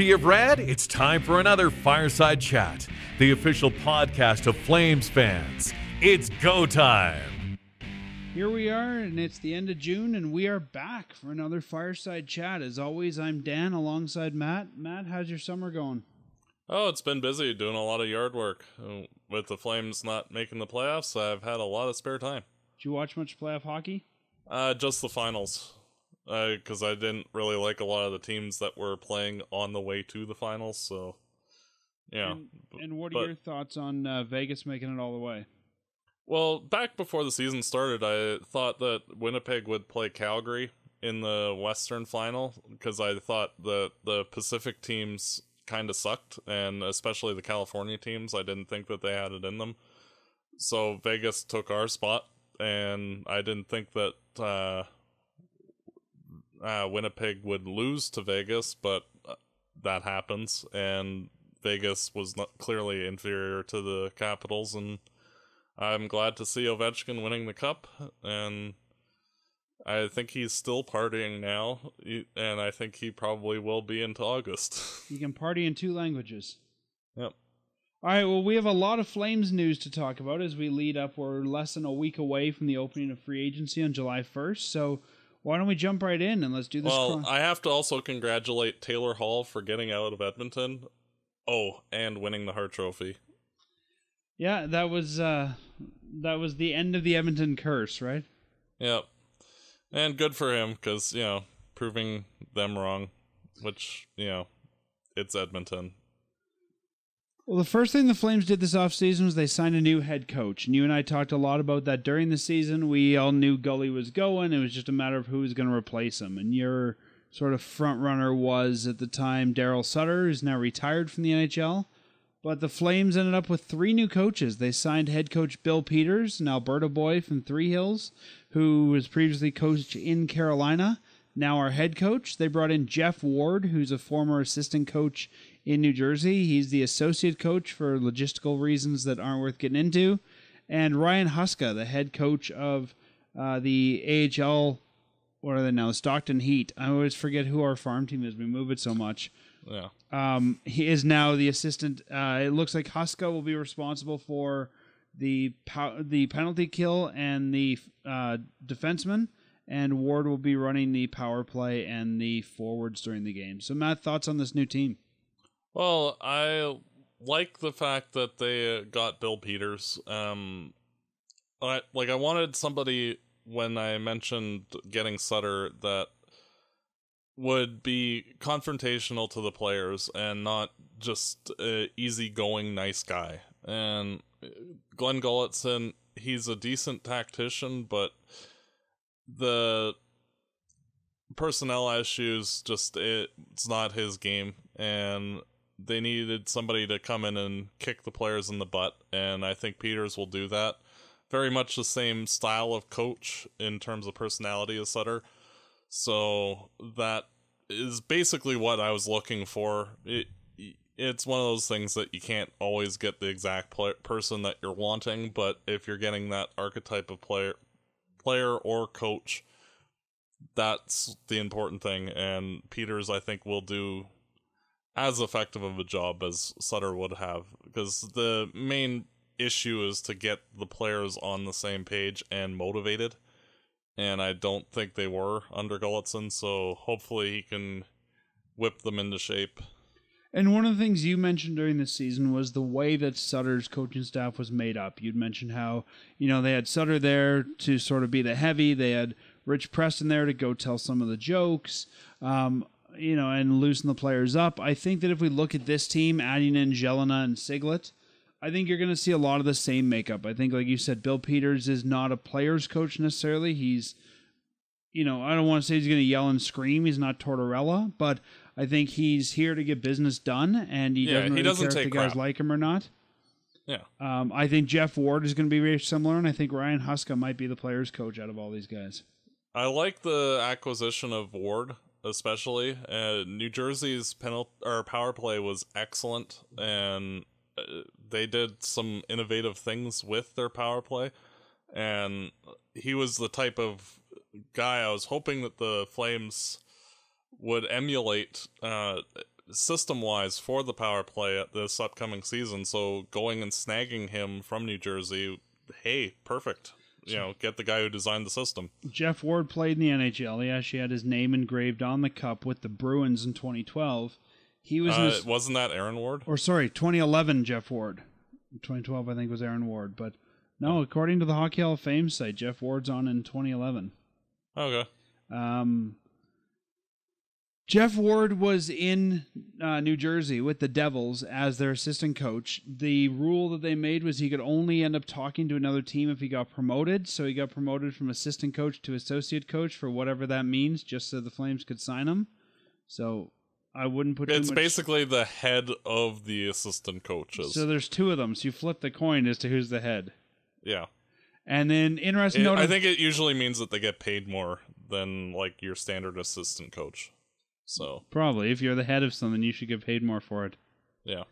Sea of Red, it's time for another Fireside Chat, the official podcast of Flames fans. It's go time. Here we are, and it's the end of June, and we are back for another Fireside Chat. As always, I'm Dan alongside Matt. Matt, how's your summer going? Oh, it's been busy doing a lot of yard work. With the Flames not making the playoffs, I've had a lot of spare time. Did you watch much playoff hockey? Just the finals. Because I didn't really like a lot of the teams that were playing on the way to the finals, so yeah. And what are your thoughts on Vegas making it all the way? Well, back before the season started, I thought that Winnipeg would play Calgary in the Western final, because I thought that the Pacific teams kind of sucked, and especially the California teams, I didn't think that they had it in them. So Vegas took our spot, and I didn't think that Winnipeg would lose to Vegas, but that happens, and Vegas was not clearly inferior to the Capitals, and I'm glad to see Ovechkin winning the Cup, and I think he's still partying now, and I think he probably will be into August. You can party in two languages. Yep. All right, well, we have a lot of Flames news to talk about as we lead up. We're less than a week away from the opening of free agency on July 1st, so why don't we jump right in and let's do this? Well, I have to also congratulate Taylor Hall for getting out of Edmonton. Oh, and winning the Hart Trophy. Yeah, that was the end of the Edmonton curse, right? Yep. And good for him, because, you know, proving them wrong, which, you know, it's Edmonton. Well, the first thing the Flames did this offseason was they signed a new head coach. And you and I talked a lot about that during the season. We all knew Gully was going. It was just a matter of who was going to replace him. And your sort of front runner was, at the time, Daryl Sutter, who's now retired from the NHL. But the Flames ended up with three new coaches. They signed head coach Bill Peters, an Alberta boy from Three Hills, who was previously coached in Carolina, now our head coach. They brought in Jeff Ward, who's a former assistant coach in New Jersey. He's the associate coach for logistical reasons that aren't worth getting into. And Ryan Huska, the head coach of the AHL, what are they now, Stockton Heat. I always forget who our farm team is. We move it so much. Yeah. He is now the assistant. It looks like Huska will be responsible for the penalty kill and the defenseman, and Ward will be running the power play and the forwards during the game. So, Matt, thoughts on this new team? Well, I like the fact that they got Bill Peters. I wanted somebody, when I mentioned getting Sutter, that would be confrontational to the players and not just an easygoing nice guy. And Glen Gulutzan, he's a decent tactician, but the personnel issues, just it's not his game. And they needed somebody to come in and kick the players in the butt, and I think Peters will do that. Very much the same style of coach in terms of personality as Sutter. So that is basically what I was looking for. It's one of those things that you can't always get the exact person that you're wanting, but if you're getting that archetype of player or coach, that's the important thing. And Peters, I think, will do as effective of a job as Sutter would have, because the main issue is to get the players on the same page and motivated, and I don't think they were under Gulutzan, so hopefully he can whip them into shape. And one of the things you mentioned during the season was the way that Sutter's coaching staff was made up. You'd mentioned how, you know, they had Sutter there to sort of be the heavy, they had Rich Preston there to go tell some of the jokes, you know, and loosen the players up. I think that if we look at this team, adding in Jelena and Siglet, I think you're going to see a lot of the same makeup. I think, like you said, Bill Peters is not a player's coach necessarily. He's, you know, I don't want to say he's going to yell and scream. He's not Tortorella, but I think he's here to get business done, and he doesn't care if the guys like him or not. Yeah. I think Jeff Ward is going to be very similar, and I think Ryan Huska might be the player's coach out of all these guys. I like the acquisition of Ward. Especially, New Jersey's power play was excellent, and they did some innovative things with their power play. And he was the type of guy I was hoping that the Flames would emulate, system-wise for the power play at this upcoming season. So going and snagging him from New Jersey, hey, perfect. You know, get the guy who designed the system. Jeff Ward played in the NHL. He actually had his name engraved on the cup with the Bruins in 2012. He was wasn't that Aaron Ward? Or sorry, 2011 Jeff Ward. 2012, I think, was Aaron Ward. But no, according to the Hockey Hall of Fame site, Jeff Ward's on in 2011. Okay. Jeff Ward was in New Jersey with the Devils as their assistant coach. The rule that they made was he could only end up talking to another team if he got promoted. So he got promoted from assistant coach to associate coach for whatever that means, just so the Flames could sign him. So I wouldn't put it's basically the head of the assistant coaches. So there's two of them. So you flip the coin as to who's the head. Yeah. And then interesting note, I think it usually means that they get paid more than like your standard assistant coach. So probably, if you're the head of something, you should get paid more for it. Yeah.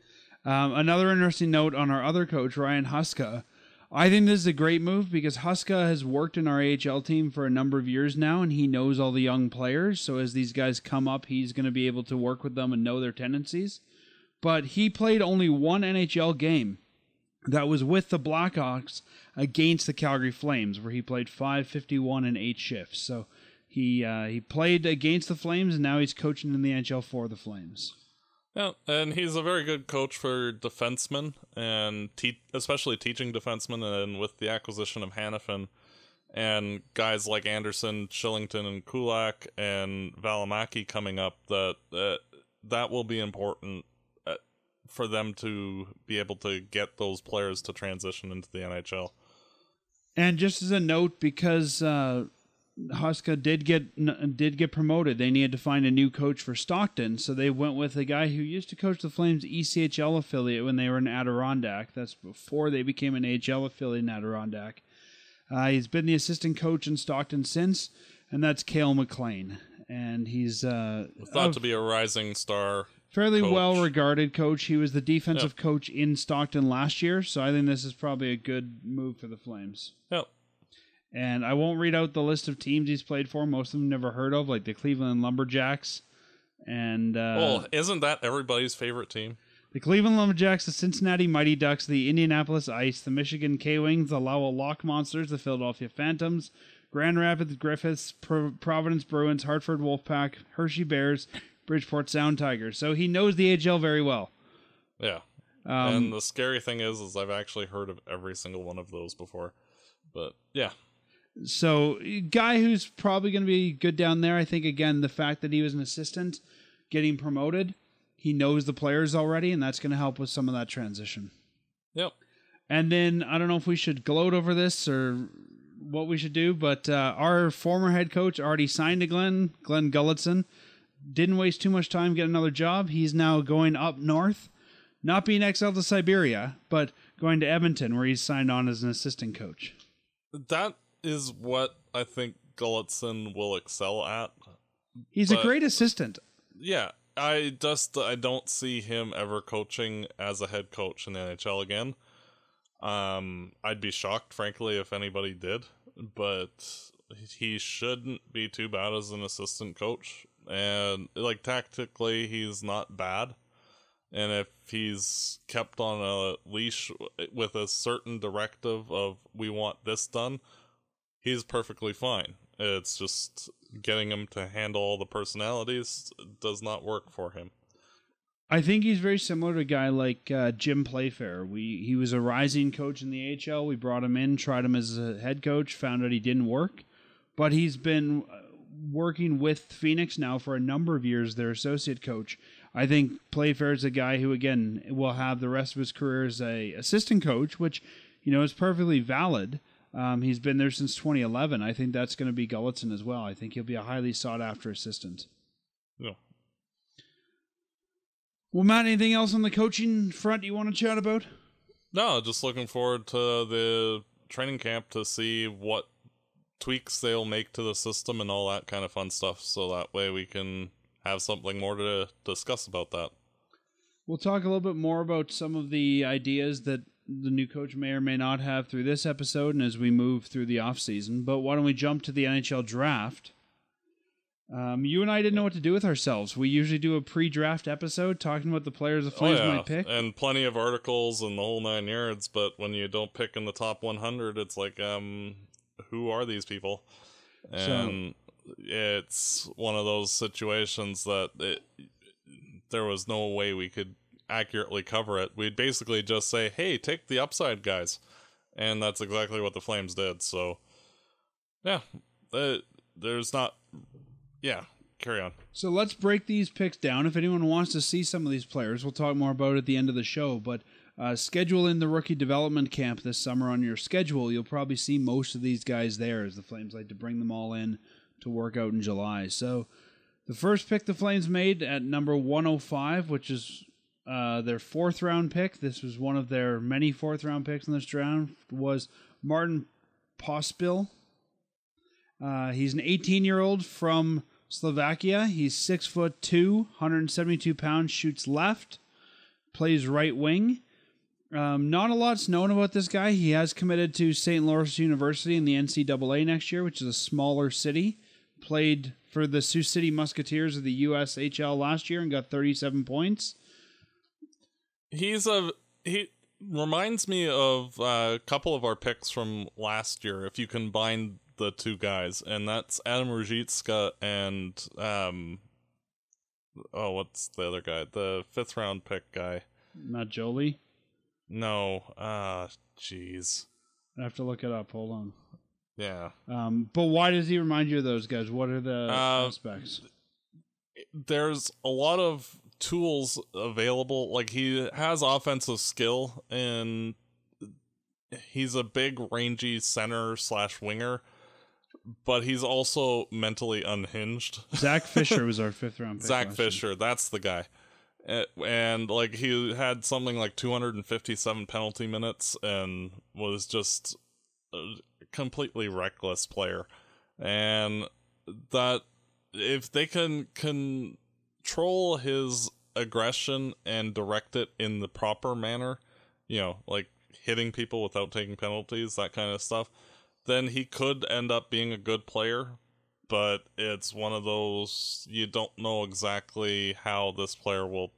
Another interesting note on our other coach, Ryan Huska. I think this is a great move because Huska has worked in our AHL team for a number of years now, and he knows all the young players. So as these guys come up, he's going to be able to work with them and know their tendencies. But he played only one NHL game. That was with the Blackhawks against the Calgary Flames, where he played 5:51 and 8 shifts. So he played against the Flames, and now he's coaching in the NHL for the Flames. Yeah, and he's a very good coach for defensemen, and especially teaching defensemen, and with the acquisition of Hanifin and guys like Andersson, Shillington, and Kulak, and Välimäki coming up, that will be important for them to be able to get those players to transition into the NHL. And just as a note, because Huska did get promoted, they needed to find a new coach for Stockton, so they went with a guy who used to coach the Flames' ECHL affiliate when they were in Adirondack. That's before they became an AHL affiliate in Adirondack. He's been the assistant coach in Stockton since, and that's Cale McLean. And he's thought to be a rising star, fairly well-regarded coach. He was the defensive coach in Stockton last year, so I think this is probably a good move for the Flames. Yep. And I won't read out the list of teams he's played for. Most of them never heard of, like the Cleveland Lumberjacks. And isn't that everybody's favorite team? The Cleveland Lumberjacks, the Cincinnati Mighty Ducks, the Indianapolis Ice, the Michigan K-Wings, the Lowell Lock Monsters, the Philadelphia Phantoms, Grand Rapids Griffiths, Providence Bruins, Hartford Wolfpack, Hershey Bears, Bridgeport Sound Tigers. So he knows the AHL very well. Yeah. And the scary thing is I've actually heard of every single one of those before. But yeah. So, guy who's probably going to be good down there. I think, again, the fact that he was an assistant, getting promoted, he knows the players already, and that's going to help with some of that transition. Yep. And then, I don't know if we should gloat over this or what we should do, but our former head coach already signed to Glen Gulutzan. Didn't waste too much time getting another job. He's now going up north, not being exiled to Siberia, but going to Edmonton, where he's signed on as an assistant coach. That is what I think Gulutzan will excel at. He's a great assistant. Yeah, I don't see him ever coaching as a head coach in the NHL again. I'd be shocked, frankly, if anybody did, but he shouldn't be too bad as an assistant coach. And like tactically, he's not bad. And if he's kept on a leash with a certain directive of we want this done, he's perfectly fine. It's just getting him to handle all the personalities does not work for him. I think he's very similar to a guy like Jim Playfair. He was a rising coach in the AHL. We brought him in, tried him as a head coach, found out he didn't work. But he's been working with Phoenix now for a number of years, their associate coach. I think Playfair is a guy who, again, will have the rest of his career as a assistant coach, which, you know, is perfectly valid. He's been there since 2011. I think that's going to be Gulutzan as well. I think he'll be a highly sought-after assistant. Yeah. Well, Matt, anything else on the coaching front you want to chat about? No, just looking forward to the training camp to see what tweaks they'll make to the system and all that kind of fun stuff, so that way we can have something more to discuss about that. We'll talk a little bit more about some of the ideas that the new coach may or may not have through this episode and as we move through the offseason. But why don't we jump to the NHL draft? You and I didn't know what to do with ourselves. We usually do a pre-draft episode talking about the players the Flames might pick. And plenty of articles and the whole nine yards, but when you don't pick in the top 100, it's like, who are these people? And so, it's one of those situations that there was no way we could accurately cover it. We'd basically just say, hey, take the upside, guys. And that's exactly what the Flames did. So, yeah, there's not... Yeah, carry on. So let's break these picks down. If anyone wants to see some of these players, we'll talk more about it at the end of the show. But schedule in the rookie development camp this summer on your schedule. You'll probably see most of these guys there, as the Flames like to bring them all in to work out in July. So the first pick the Flames made at number 105, which is their fourth-round pick. This was one of their many fourth-round picks in this round, was Martin Pospisil. He's an 18-year-old from Slovakia. He's 6'2", 172 pounds, shoots left, plays right wing. Not a lot's known about this guy. He has committed to St. Lawrence University in the NCAA next year, which is a smaller city. Played for the Sioux City Musketeers of the USHL last year and got 37 points. He reminds me of a couple of our picks from last year, if you combine the two guys, and that's Adam Ruzicka and what's the other guy? The fifth round pick guy. Not Jolie? No. Jeez. I have to look it up. Hold on. Yeah. But why does he remind you of those guys? What are the aspects? There's a lot of tools available. Like, he has offensive skill, and he's a big, rangy center/winger. But he's also mentally unhinged. Zach Fisher was our fifth round pick. Zach Fisher, that's the guy. And like, he had something like 257 penalty minutes and was just a completely reckless player. And that, if they can control his aggression and direct it in the proper manner, you know, like hitting people without taking penalties, that kind of stuff, then he could end up being a good player. But it's one of those, you don't know exactly how this player will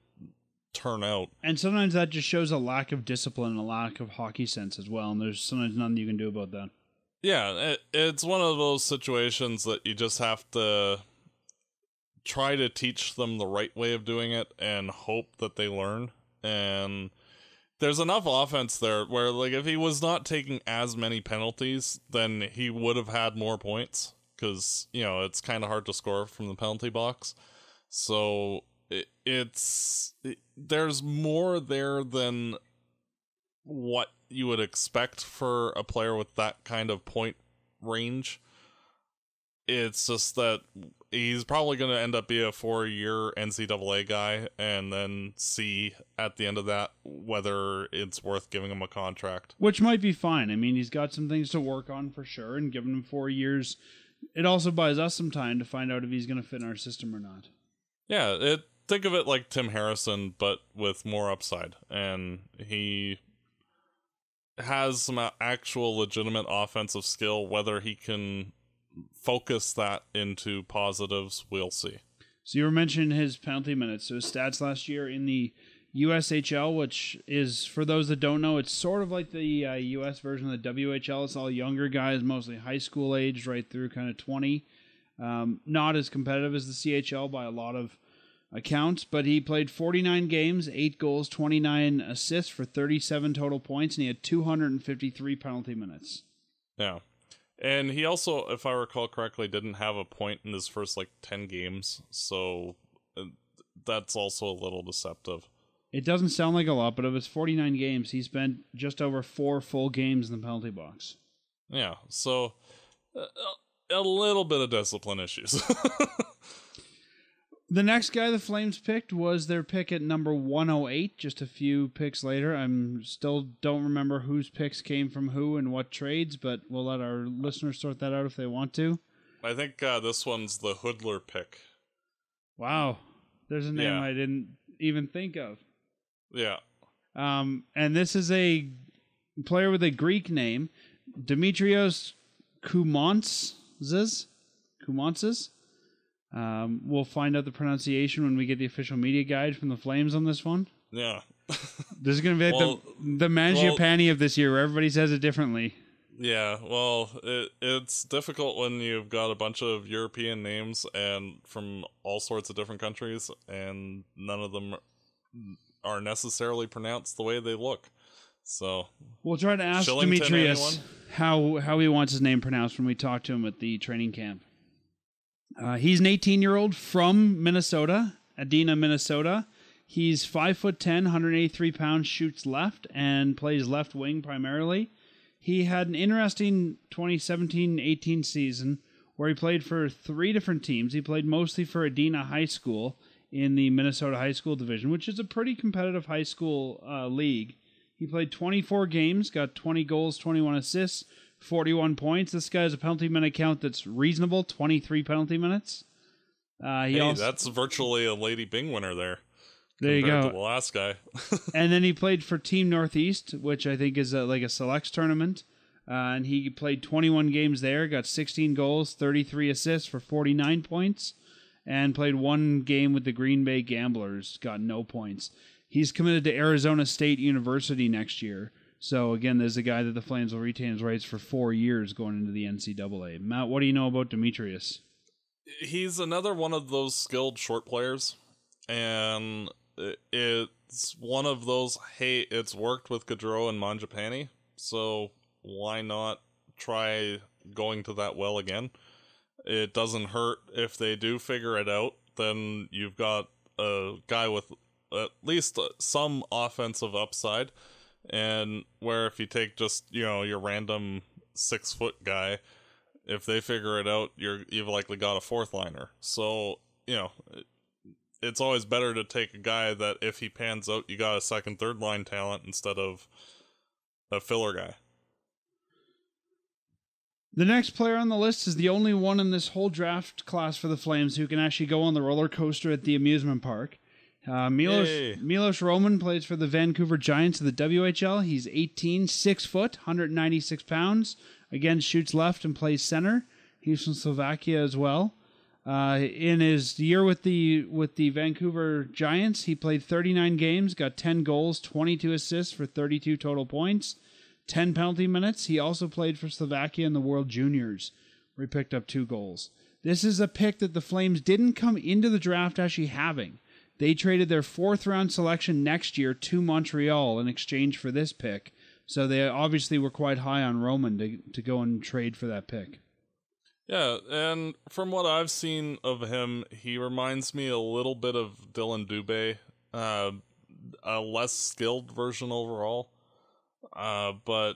turn out. And sometimes that just shows a lack of discipline and a lack of hockey sense as well, and there's sometimes nothing you can do about that. Yeah, it's one of those situations that you just have to try to teach them the right way of doing it and hope that they learn. And there's enough offense there where, like, if he was not taking as many penalties, then he would have had more points, because, you know, it's kind of hard to score from the penalty box. So there's more there than what you would expect for a player with that kind of point range. It's just that he's probably going to end up being a 4-year NCAA guy, and then see at the end of that whether it's worth giving him a contract. Which might be fine. I mean, he's got some things to work on for sure, and giving him 4 years, it also buys us some time to find out if he's going to fit in our system or not. Yeah, think of it like Tim Harrison, but with more upside. And he has some actual legitimate offensive skill. Whether he can focus that into positives, we'll see. So you were mentioning his penalty minutes. So his stats last year in the USHL, which is, for those that don't know, it's sort of like the US version of the WHL. It's all younger guys, mostly high school age, right through kind of 20. Not as competitive as the CHL by a lot of accounts, but he played 49 games, 8 goals, 29 assists for 37 total points, and he had 253 penalty minutes. Yeah. And he also, if I recall correctly, didn't have a point in his first, 10 games. So that's also a little deceptive. It doesn't sound like a lot, but of his 49 games, he spent just over 4 full games in the penalty box. Yeah, so a little bit of discipline issues. The next guy the Flames picked was their pick at number 108, just a few picks later. I still don't remember whose picks came from who and what trades, but we'll let our listeners sort that out if they want to. I think this one's the Hoodler pick. Wow. There's a name I didn't even think of. Yeah. And this is a player with a Greek name, Dimitrios Koumantzas. We'll find out the pronunciation when we get the official media guide from the Flames on this one. Yeah. This is going to be like the Mangiapane of this year, where everybody says it differently. Yeah, well, it's difficult when you've got a bunch of European names and from all sorts of different countries, and none of them are necessarily pronounced the way they look. So we'll try to ask Shillington, Demetrius, how he wants his name pronounced when we talk to him at the training camp. He's an 18-year-old from Minnesota, Adena, Minnesota. He's 5'10", 183 pounds, shoots left, and plays left wing primarily. He had an interesting 2017-18 season where he played for three different teams. He played mostly for Adena High School in the Minnesota High School Division, which is a pretty competitive high school league. He played 24 games, got 20 goals, 21 assists, 41 points. This guy has a penalty minute count that's reasonable, 23 penalty minutes. That's virtually a Lady Bing winner there. There you go. To the last guy. And then he played for Team Northeast, which I think is like a selects tournament. And he played 21 games there, got 16 goals, 33 assists for 49 points, and played one game with the Green Bay Gamblers, got no points. He's committed to Arizona State University next year. So, again, there's a guy that the Flames will retain his rights for 4 years going into the NCAA. Matt, what do you know about Demetrius? He's another one of those skilled short players. And it's one of those, hey, it's worked with Gaudreau and Mangiapane, so why not try going to that well again? It doesn't hurt if they do figure it out. Then you've got a guy with at least some offensive upside, and where if you take just, you know, your random 6 foot guy, if they figure it out, you've likely got a fourth liner. So, you know, it's always better to take a guy that if he pans out, you got a second, third line talent instead of a filler guy. The next player on the list is the only one in this whole draft class for the Flames who can actually go on the roller coaster at the amusement park. Milos Roman plays for the Vancouver Giants of the WHL. He's 18, 6 foot, 196 pounds. Again, shoots left and plays center. He's from Slovakia as well. In his year with the Vancouver Giants, he played 39 games, got 10 goals, 22 assists for 32 total points, 10 penalty minutes. He also played for Slovakia in the World Juniors, where he picked up 2 goals. This is a pick that the Flames didn't come into the draft actually having. They traded their 4th-round selection next year to Montreal in exchange for this pick, so they obviously were quite high on Roman to go and trade for that pick. Yeah, and from what I've seen of him, he reminds me a little bit of Dylan Dubé, a less skilled version overall, but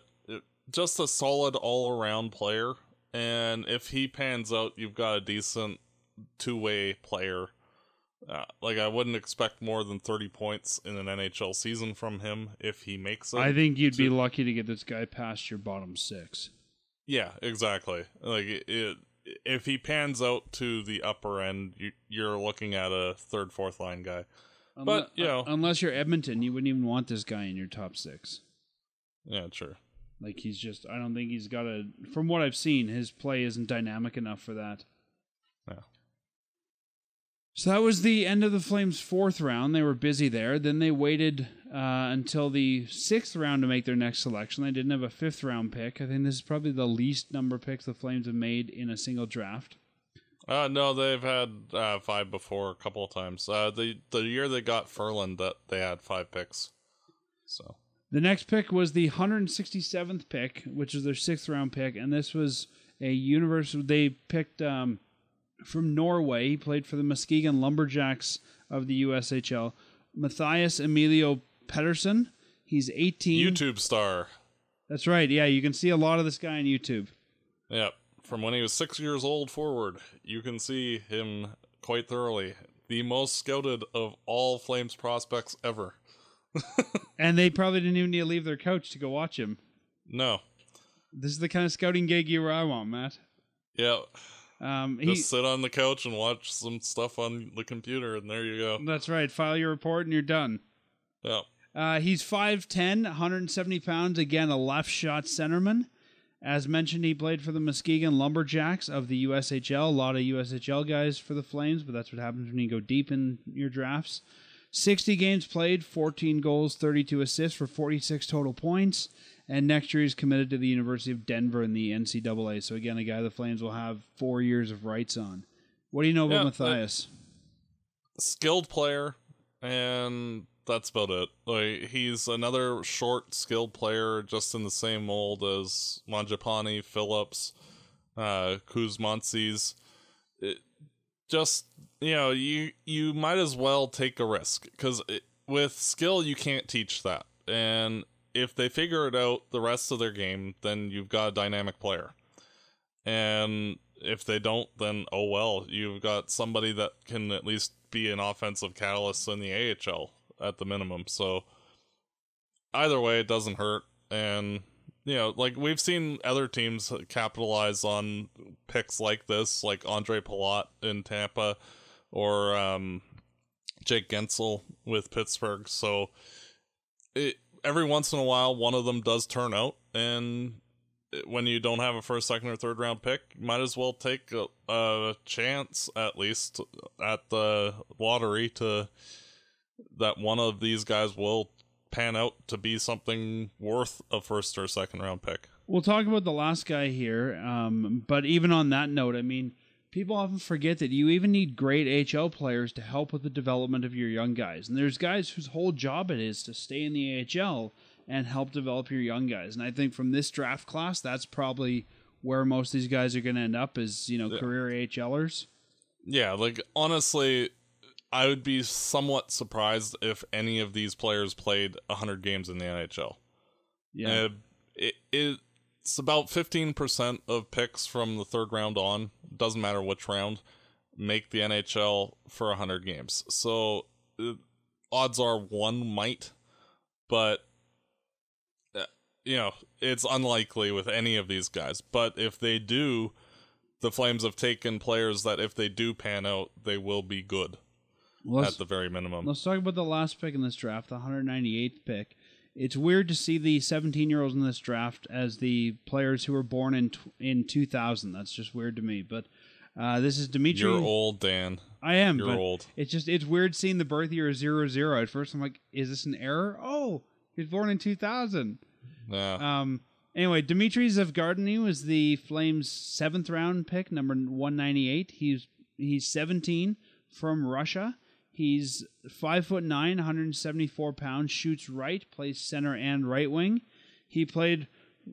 just a solid all-around player, and if he pans out, you've got a decent two-way player. I wouldn't expect more than 30 points in an NHL season from him if he makes it. I think you'd be lucky to get this guy past your bottom 6. Yeah, exactly. If he pans out to the upper end, you're looking at a third, fourth line guy. Unless you're Edmonton, you wouldn't even want this guy in your top 6. Yeah, sure. He's just, I don't think he's got a, from what I've seen, his play isn't dynamic enough for that. Yeah. So that was the end of the Flames' 4th round. They were busy there. Then they waited until the 6th round to make their next selection. They didn't have a 5th round pick. I think this is probably the least number of picks the Flames have made in a single draft. No, they've had 5 before a couple of times. The year they got Ferland, that they had 5 picks. So the next pick was the 167th pick, which is their 6th round pick, and this was a universal. They picked. From Norway, he played for the Muskegon Lumberjacks of the USHL. Matthias Emilio Pettersson. He's 18. YouTube star. That's right. Yeah, you can see a lot of this guy on YouTube. Yeah, from when he was 6 years old forward, you can see him quite thoroughly. The most scouted of all Flames prospects ever. And they probably didn't even need to leave their couch to go watch him. No. This is the kind of scouting gig you or I want, Matt. Yeah. Just sit on the couch and watch some stuff on the computer, and there you go. That's right. File your report, and you're done. Yeah. He's 5'10", 170 pounds. Again, a left shot centerman. As mentioned, he played for the Muskegon Lumberjacks of the USHL. A lot of USHL guys for the Flames, but that's what happens when you go deep in your drafts. 60 games played, 14 goals, 32 assists for 46 total points. And next year he's committed to the University of Denver in the NCAA. So again, a guy the Flames will have 4 years of rights on. What do you know about Matthias? Skilled player, and that's about it. Like, he's another short, skilled player, just in the same mold as Mangiapane, Phillips, Kuzmantzis. Just, you know, you might as well take a risk, because with skill you can't teach that. And if they figure it out the rest of their game, then you've got a dynamic player. And if they don't, then oh well, you've got somebody that can at least be an offensive catalyst in the AHL at the minimum. So either way, it doesn't hurt. And, you know, like, we've seen other teams capitalize on picks like this, like Andre Palat in Tampa, or Jake Gensel with Pittsburgh. So every once in a while, one of them does turn out, and when you don't have a first, second, or third round pick, you might as well take a chance, at least, at the lottery that one of these guys will pan out to be something worth a first or second round pick. We'll talk about the last guy here, but even on that note, I mean, people often forget that you even need great HL players to help with the development of your young guys. And there's guys whose whole job it is to stay in the AHL and help develop your young guys. And I think from this draft class, that's probably where most of these guys are going to end up, is, you know, career AHLers. Yeah, like, honestly, I would be somewhat surprised if any of these players played 100 games in the NHL. Yeah. It's about 15% of picks from the third round on, doesn't matter which round, make the NHL for 100 games. So odds are one might, but, you know, it's unlikely with any of these guys. But if they do, the Flames have taken players that, if they do pan out, they will be good. At the very minimum. Let's talk about the last pick in this draft, the 198th pick. It's weird to see the 17-year-olds in this draft as the players who were born in 2000. That's just weird to me. But this is Dimitri. You're old, Dan. I am. You're old. It's weird seeing the birth year 00. At first, I'm like, is this an error? Oh, he was born in 2000. Yeah. Anyway, Dimitri Zavgardini was the Flames' 7th round pick, number 198. He's 17 from Russia. He's 5'9", 174 pounds, shoots right, plays center and right wing. He played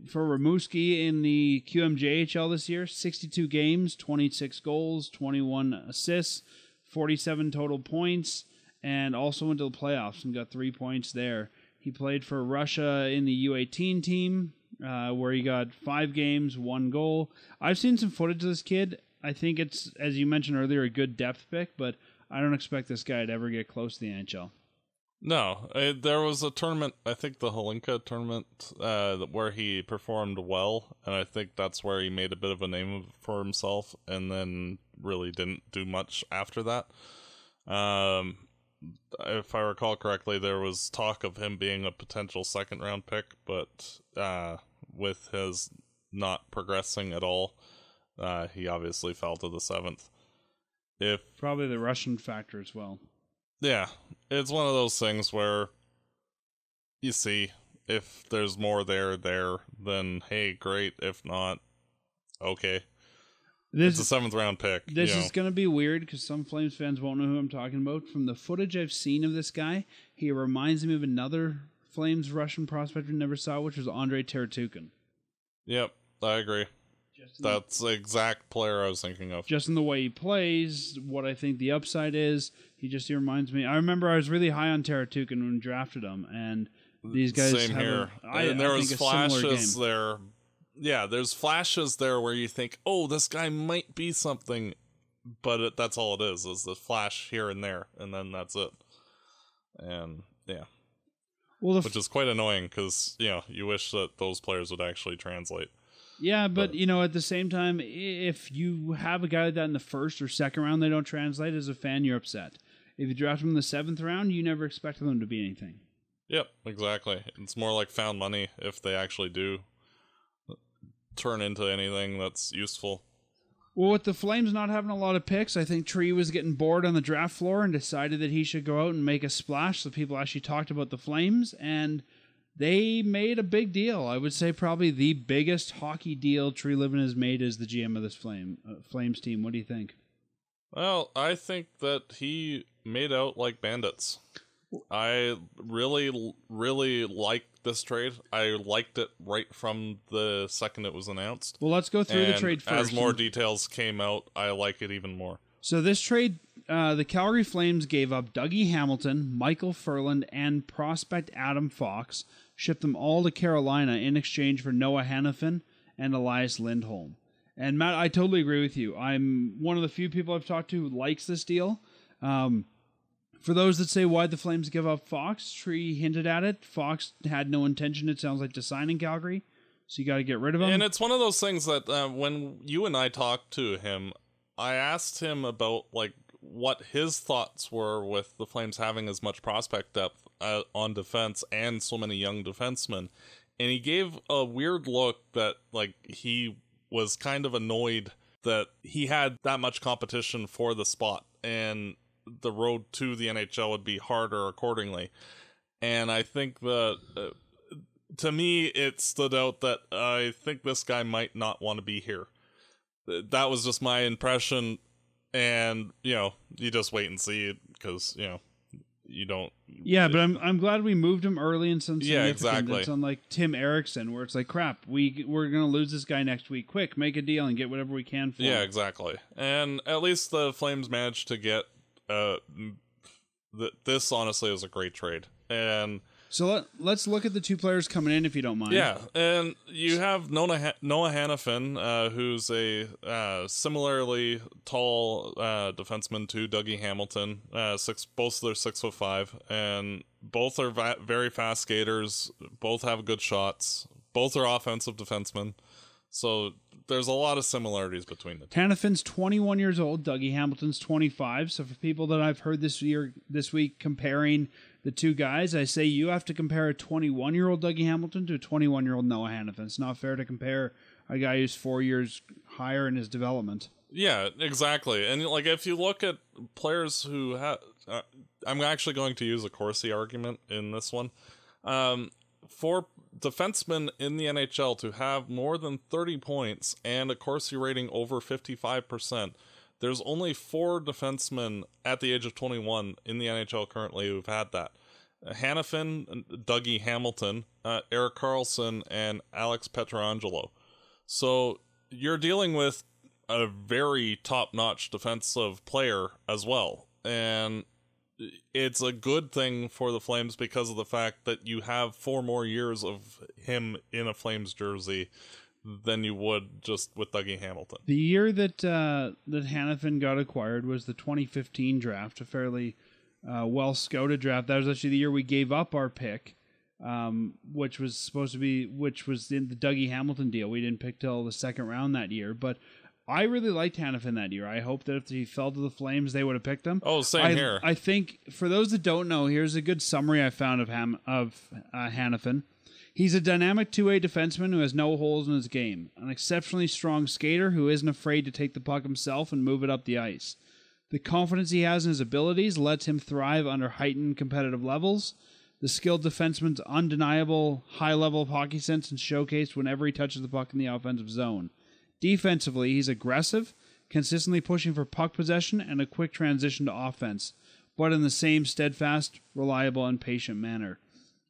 for Rimouski in the QMJHL this year, 62 games, 26 goals, 21 assists, 47 total points, and also went to the playoffs and got 3 points there. He played for Russia in the U18 team, where he got 5 games, 1 goal. I've seen some footage of this kid. I think it's, as you mentioned earlier, a good depth pick, but I don't expect this guy to ever get close to the NHL. No. There was a tournament, I think the Holinka tournament, where he performed well, and I think that's where he made a bit of a name for himself, and then really didn't do much after that. If I recall correctly, there was talk of him being a potential second-round pick, but with his not progressing at all, he obviously fell to the 7th. Probably the Russian factor as well. Yeah, it's one of those things where you see if there's more there, then hey, great. If not, okay. It's a 7th round pick. This is going to be weird because some Flames fans won't know who I'm talking about. From the footage I've seen of this guy, he reminds me of another Flames Russian prospect we never saw, which was Andrei Taratukhin. Yep, I agree. That's the exact player I was thinking of. Just in the way he plays, what I think the upside is, he reminds me. I remember I was really high on Taratukhin when drafted him, and these guys there was flashes there. Yeah, there's flashes there where you think, oh, this guy might be something, but that's all it is the flash here and there, and then that's it. And, yeah. Well, which is quite annoying, because, you know, you wish that those players would actually translate. Yeah, but, you know, at the same time, if you have a guy like that in the 1st or 2nd round, they don't translate, as a fan, you're upset. If you draft them in the 7th round, you never expect them to be anything. Yep, exactly. It's more like found money if they actually do turn into anything that's useful. Well, with the Flames not having a lot of picks, I think Tree was getting bored on the draft floor and decided that he should go out and make a splash. So people actually talked about the Flames, and they made a big deal. I would say probably the biggest hockey deal Tree Living has made as the GM of this Flames team. What do you think? Well, I think that he made out like bandits. I really, really liked this trade. I liked it right from the second it was announced. Well, let's go through the trade first. As more details came out, I like it even more. So this trade, the Calgary Flames gave up Dougie Hamilton, Michael Ferland, and prospect Adam Fox, shipped them all to Carolina in exchange for Noah Hanifin and Elias Lindholm. And Matt, I totally agree with you. I'm one of the few people I've talked to who likes this deal. For those that say why the Flames give up Fox, Tree hinted at it. Fox had no intention, it sounds like, to sign in Calgary, so you got to get rid of him. And it's one of those things that when you and I talked to him, I asked him about like what his thoughts were with the Flames having as much prospect depth on defense and so many young defensemen, and he gave a weird look that like he was kind of annoyed that he had that much competition for the spot, and the road to the NHL would be harder accordingly. And I think that, to me, it stood out that I think this guy might not want to be here. That was just my impression. And, you know, you just wait and see it because, you know, you don't... Yeah, but I'm glad we moved him early in some significant... Yeah, exactly. It's unlike Tim Erickson, where it's like, crap, we're going to lose this guy next week. Quick, make a deal and get whatever we can for him. Yeah, exactly. And at least the Flames managed to get... this honestly was a great trade. And so let's look at the two players coming in, if you don't mind. Yeah, and you have Noah Hanifin, who's a similarly tall defenseman to Dougie Hamilton. Both of them are 6'5", and both are very fast skaters. Both have good shots. Both are offensive defensemen. So there's a lot of similarities between the two. Hanifin's 21 years old. Dougie Hamilton's 25. So for people that I've heard this week comparing the two guys, I say you have to compare a 21-year-old Dougie Hamilton to a 21-year-old Noah Hanifin. It's not fair to compare a guy who's 4 years higher in his development. Yeah, exactly. And like if you look at players who have... I'm actually going to use a Corsi argument in this one. For defensemen in the NHL to have more than 30 points and a Corsi rating over 55%, there's only 4 defensemen at the age of 21 in the NHL currently who've had that. Hanifin, Dougie Hamilton, Erik Karlsson, and Alex Pietrangelo. So you're dealing with a very top-notch defensive player as well. And it's a good thing for the Flames because of the fact that you have 4 more years of him in a Flames jersey than you would just with Dougie Hamilton. The year that that Hanifin got acquired was the 2015 draft, a fairly well-scouted draft. That was actually the year we gave up our pick, which was in the Dougie Hamilton deal. We didn't pick till the second round that year, but I really liked Hanifin that year. I hope that if he fell to the Flames, they would have picked him. Oh, same here. I think, for those that don't know, here's a good summary I found of Hanifin. He's a dynamic two-way defenseman who has no holes in his game. An exceptionally strong skater who isn't afraid to take the puck himself and move it up the ice. The confidence he has in his abilities lets him thrive under heightened competitive levels. The skilled defenseman's undeniable high level of hockey sense is showcased whenever he touches the puck in the offensive zone. Defensively, he's aggressive, consistently pushing for puck possession and a quick transition to offense, but in the same steadfast, reliable, and patient manner.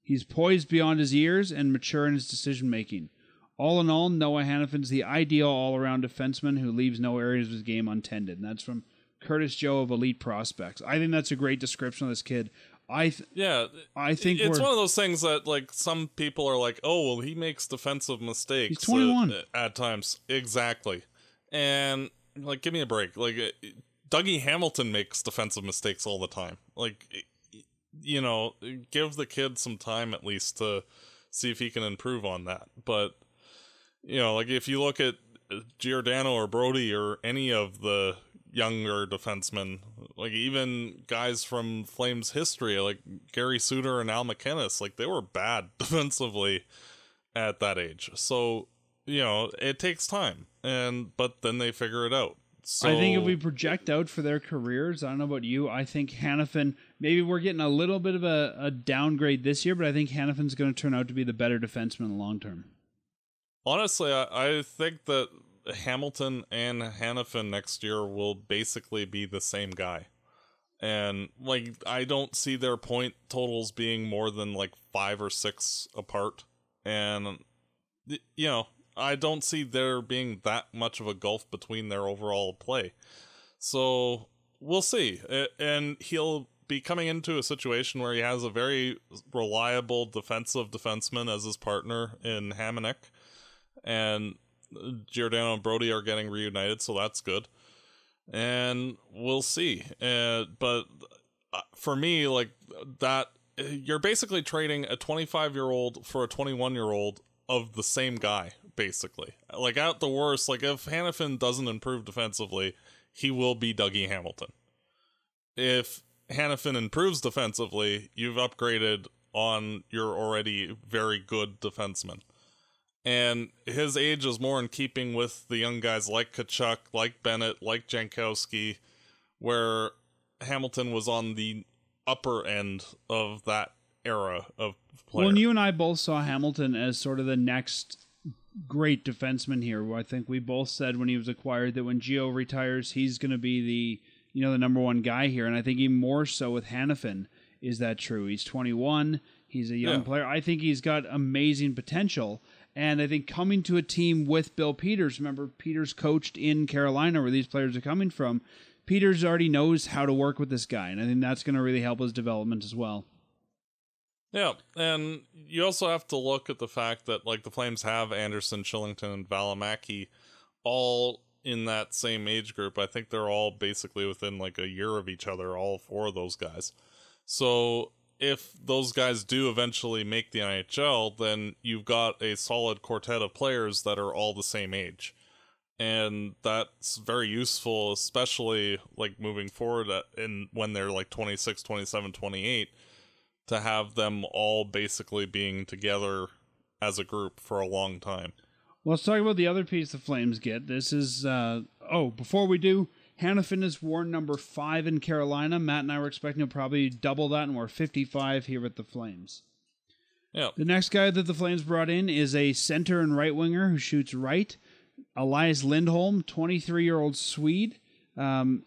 He's poised beyond his years and mature in his decision-making. All in all, Noah Hanifin's the ideal all-around defenseman who leaves no areas of his game untended. And that's from Curtis Joe of Elite Prospects. I think that's a great description of this kid. I think it's one of those things that like some people are like, oh, well, he makes defensive mistakes. He's 21 at times. Exactly. And like, give me a break. Like Dougie Hamilton makes defensive mistakes all the time. Like, you know, give the kid some time at least to see if he can improve on that. But, you know, like if you look at Giordano or Brodie or any of the younger defensemen, like even guys from Flames history, like Gary Suter and Al MacInnis, like they were bad defensively at that age. So you know, it takes time, but then they figure it out. So, I think if we project out for their careers, I don't know about you, I think Hanifin, maybe we're getting a little bit of a downgrade this year, but I think Hanifin's going to turn out to be the better defenseman in the long term. Honestly, I think that Hamilton and Hanifin next year will basically be the same guy. And, like, I don't see their point totals being more than, like, 5 or 6 apart. And, you know, I don't see there being that much of a gulf between their overall play. So, we'll see. And he'll be coming into a situation where he has a very reliable defensive defenseman as his partner in Hamonic. And Giordano and Brodie are getting reunited, so that's good. And we'll see. But for me, like, that, you're basically trading a 25-year-old for a 21-year-old of the same guy, basically. Like, at the worst, like, if Hanifin doesn't improve defensively, he will be Dougie Hamilton. If Hanifin improves defensively, you've upgraded on your already very good defenseman. And his age is more in keeping with the young guys like Tkachuk, like Bennett, like Jankowski, where Hamilton was on the upper end of that era of player. Well, you and I both saw Hamilton as sort of the next great defenseman here. I think we both said when he was acquired that when Gio retires, he's going to be the number one guy here. And I think even more so with Hanifin is that true. He's 21. He's a young player. I think he's got amazing potential. And I think coming to a team with Bill Peters, remember Peters coached in Carolina where these players are coming from, Peters already knows how to work with this guy, and I think that's going to really help his development as well. Yeah, and you also have to look at the fact that, like, the Flames have Andersson, Shillington, and Välimäki all in that same age group. I think they're all basically within, like, a year of each other, all four of those guys. So if those guys do eventually make the NHL, then you've got a solid quartet of players that are all the same age. And that's very useful, especially, like, moving forward in when they're, like, 26, 27, 28, to have them all basically being together as a group for a long time. Well, let's talk about the other piece the Flames get. This is, before we do, Hanifin is worn number 5 in Carolina. Matt and I were expecting to probably double that, and we're 55 here with the Flames. Yeah. The next guy that the Flames brought in is a center and right winger who shoots right, Elias Lindholm, 23-year-old Swede.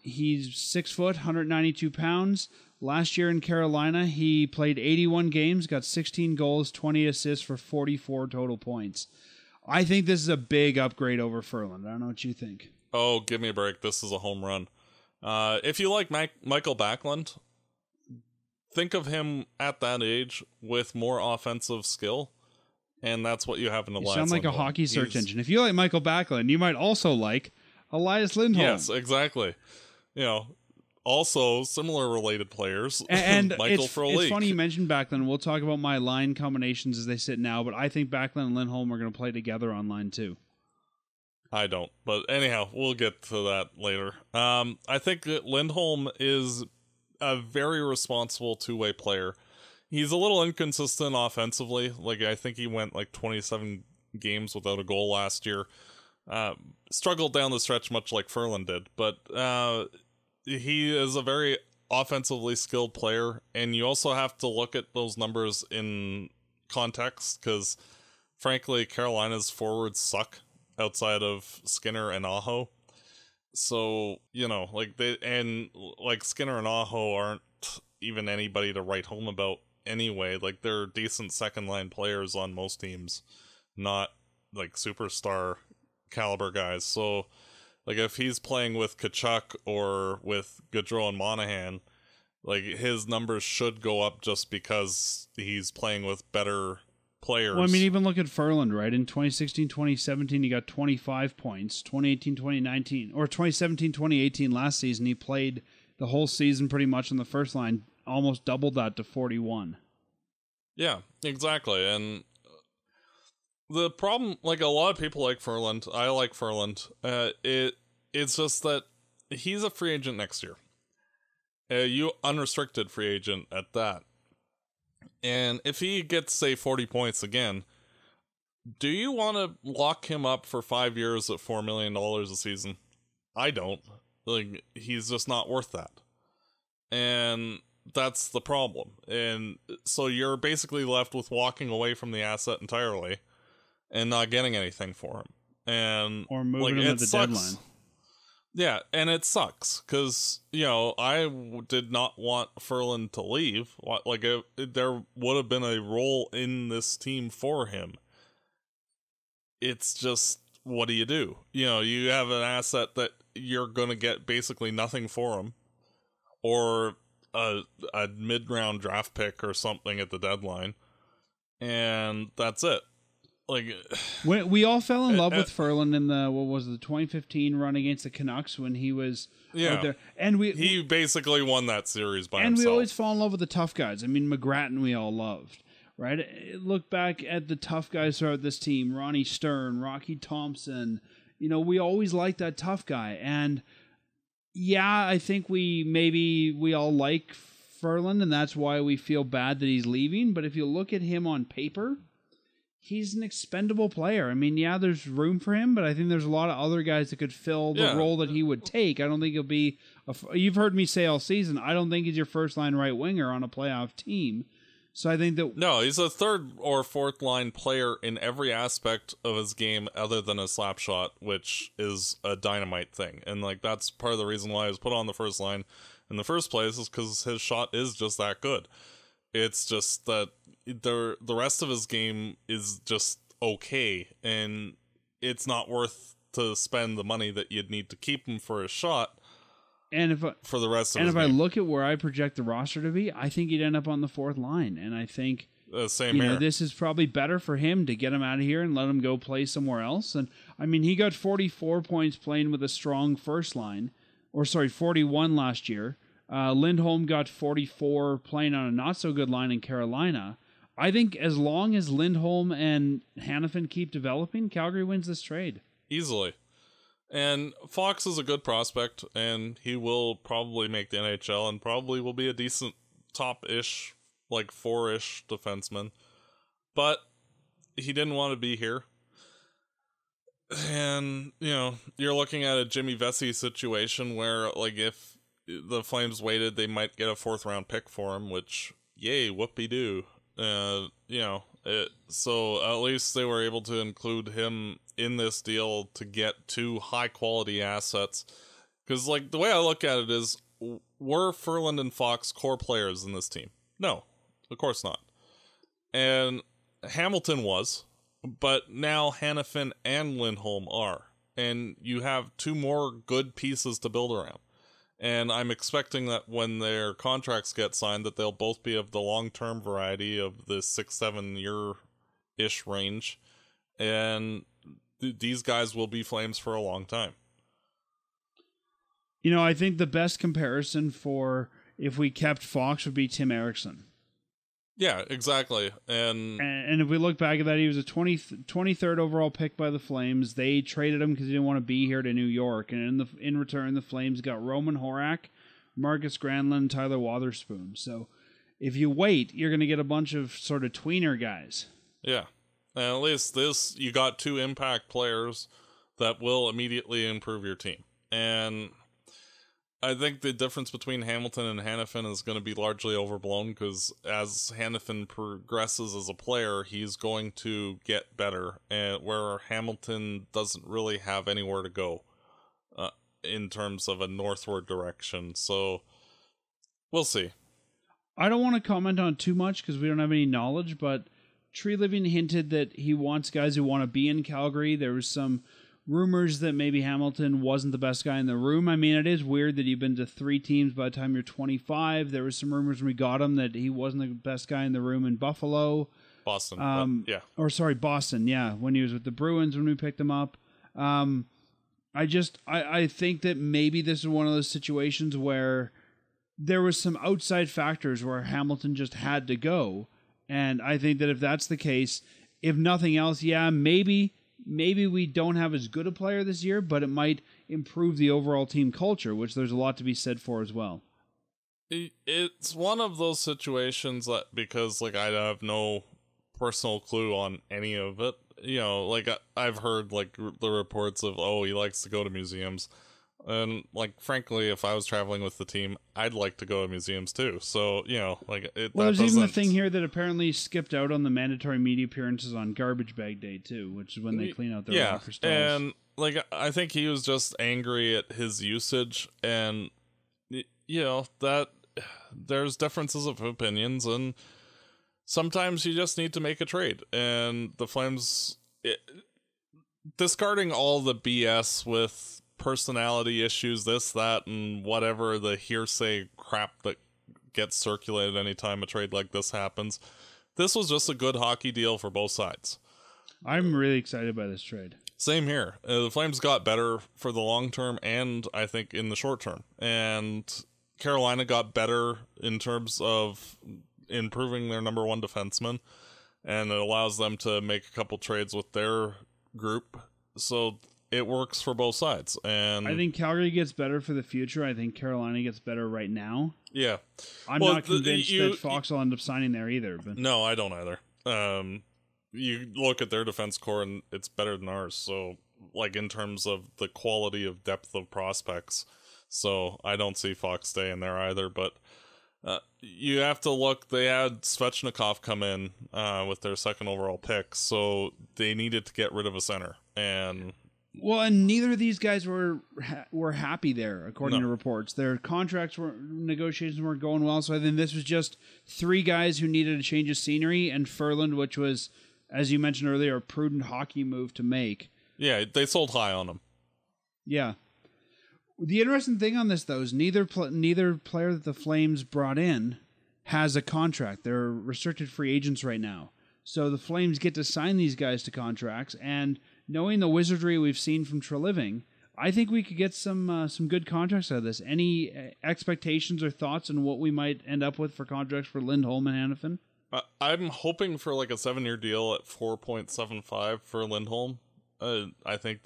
He's 6 foot, 192 pounds. Last year in Carolina, he played 81 games, got 16 goals, 20 assists for 44 total points. I think this is a big upgrade over Ferland. I don't know what you think. Oh, give me a break. This is a home run. If you like Michael Backlund, think of him at that age with more offensive skill, and that's what you have in Elias Lindholm. You sound like a hockey search engine. If you like Michael Backlund, you might also like Elias Lindholm. Yes, exactly. You know, also similar related players. And Michael Ferland. It's funny you mentioned Backlund. We'll talk about my line combinations as they sit now, but I think Backlund and Lindholm are going to play together on line two. I don't, but anyhow, we'll get to that later. I think that Lindholm is a very responsible two-way player. He's a little inconsistent offensively. Like, I think he went like 27 games without a goal last year. Struggled down the stretch much like Ferland did, but he is a very offensively skilled player, and you also have to look at those numbers in context, because frankly, Carolina's forwards suck. Outside of Skinner and Aho. So, you know, like, Skinner and Aho aren't even anybody to write home about anyway. Like, they're decent second-line players on most teams, not, like, superstar caliber guys. So, like, if he's playing with Tkachuk or with Gaudreau and Monahan, like, his numbers should go up just because he's playing with better players. Well, I mean, even look at Ferland, right? In 2016, 2017, he got 25 points. 2018, 2019, or 2017, 2018, last season, he played the whole season pretty much on the first line, almost doubled that to 41. Yeah, exactly. And the problem, like, a lot of people like Ferland. I like Ferland. It's just that he's a free agent next year. You unrestricted free agent at that. And if he gets, say, 40 points again, Do you want to lock him up for 5 years at $4 million a season? I don't. Like, he's just not worth that. And that's the problem. And so you're basically left with walking away from the asset entirely and not getting anything for him. And or moving him at the deadline. Yeah, and it sucks because, you know, I did not want Ferland to leave. Like, there would have been a role in this team for him. It's just, what do you do? You know, you have an asset that you're going to get basically nothing for him, or a mid-round draft pick or something at the deadline, and that's it. Like, we all fell in love with Ferland in the 2015 run against the Canucks when he was out there, and he basically won that series by himself. And we always fall in love with the tough guys. I mean, McGrattan we all loved, right? Look back at the tough guys throughout this team: Ronnie Stern, Rocky Thompson. You know, we always liked that tough guy, and yeah, I think we all like Ferland, and that's why we feel bad that he's leaving. But if you look at him on paper, he's an expendable player. I mean, yeah, there's room for him, but I think there's a lot of other guys that could fill the role that he would take. I don't think he'll be... You've heard me say all season, I don't think he's your first-line right winger on a playoff team. So I think that... No, he's a third or fourth-line player in every aspect of his game other than a slap shot, which is a dynamite thing. And, like, that's part of the reason why he was put on the first line in the first place, is because his shot is just that good. It's just that the rest of his game is just okay, and it's not worth to spend the money that you'd need to keep him for his shot. And if for the rest of his game. I look at where I project the roster to be, I think he'd end up on the fourth line, and I think this is probably better for him to get him out of here and let him go play somewhere else. And I mean, he got 44 points playing with a strong first line, 41 last year. Lindholm got 44 playing on a not-so-good line in Carolina. I think as long as Lindholm and Hanifin keep developing, Calgary wins this trade. Easily. And Fox is a good prospect, and he will probably make the NHL and probably will be a decent top-ish, like four-ish defenseman. But he didn't want to be here. And, you know, you're looking at a Jimmy Vesey situation where, like, if the Flames waited, they might get a fourth-round pick for him, which, yay, whoop-de-doo. So at least they were able to include him in this deal to get two high-quality assets. Because, like, the way I look at it is, were Ferland and Fox core players in this team? No, of course not. And Hamilton was, but now Hanifin and Lindholm are. And you have two more good pieces to build around. And I'm expecting that when their contracts get signed, that they'll both be of the long-term variety of the 6-7 year-ish range. And these guys will be Flames for a long time. You know, I think the best comparison for if we kept Fox would be Tim Eriksson. Yeah, exactly. And if we look back at that, he was a 23rd overall pick by the Flames. They traded him because he didn't want to be here to New York. And in return, the Flames got Roman Horak, Marcus Granlund, Tyler Wotherspoon. So if you wait, you're going to get a bunch of sort of tweener guys. Yeah. And at least this, you got two impact players that will immediately improve your team. And I think the difference between Hamilton and Hanifin is going to be largely overblown, because as Hanifin progresses as a player, he's going to get better, and where Hamilton doesn't really have anywhere to go in terms of a northward direction. So we'll see. I don't want to comment on too much because we don't have any knowledge, but Tree Living hinted that he wants guys who want to be in Calgary. There was some rumors that maybe Hamilton wasn't the best guy in the room. I mean, it is weird that you've been to three teams by the time you're 25. There was some rumors when we got him that he wasn't the best guy in the room in Buffalo. Boston, yeah, when he was with the Bruins when we picked him up. I think that maybe this is one of those situations where there was some outside factors where Hamilton just had to go, and I think that if that's the case, if nothing else, yeah, maybe we don't have as good a player this year, but it might improve the overall team culture, which there's a lot to be said for as well. It's one of those situations that, because, like, I have no personal clue on any of it, you know, like I've heard like the reports of, oh, he likes to go to museums. And like, frankly, if I was traveling with the team, I'd like to go to museums too. So, you know, like it. Well, there's even a thing here that apparently skipped out on the mandatory media appearances on Garbage Bag Day too, which is when they clean out their locker stalls. And like, I think he was just angry at his usage, and you know that there's differences of opinions, and sometimes you just need to make a trade. And the Flames, discarding all the BS with personality issues, this, that, and whatever the hearsay crap that gets circulated anytime a trade like this happens, this was just a good hockey deal for both sides. I'm really excited by this trade. Same here. The Flames got better for the long term, and I think in the short term, and Carolina got better in terms of improving their number one defenseman, and it allows them to make a couple trades with their group. So it works for both sides. And I think Calgary gets better for the future. I think Carolina gets better right now. Yeah. I'm not convinced that Fox will end up signing there either. But. No, I don't either. You look at their defense core and it's better than ours. So like in terms of the quality of depth of prospects. So I don't see Fox staying there either, but you have to look, they had Svechnikov come in with their second overall pick. So they needed to get rid of a center, and well, and neither of these guys were happy there, according to reports. Their contracts negotiations weren't going well, so I think this was just three guys who needed a change of scenery, and Ferland, which was, as you mentioned earlier, a prudent hockey move to make. Yeah, they sold high on him. Yeah. The interesting thing on this, though, is neither player that the Flames brought in has a contract. They're restricted free agents right now. So the Flames get to sign these guys to contracts, and knowing the wizardry we've seen from Treliving, I think we could get some good contracts out of this. Any expectations or thoughts on what we might end up with for contracts for Lindholm and Hanifin? I'm hoping for like a 7-year deal at 4.75 for Lindholm. I think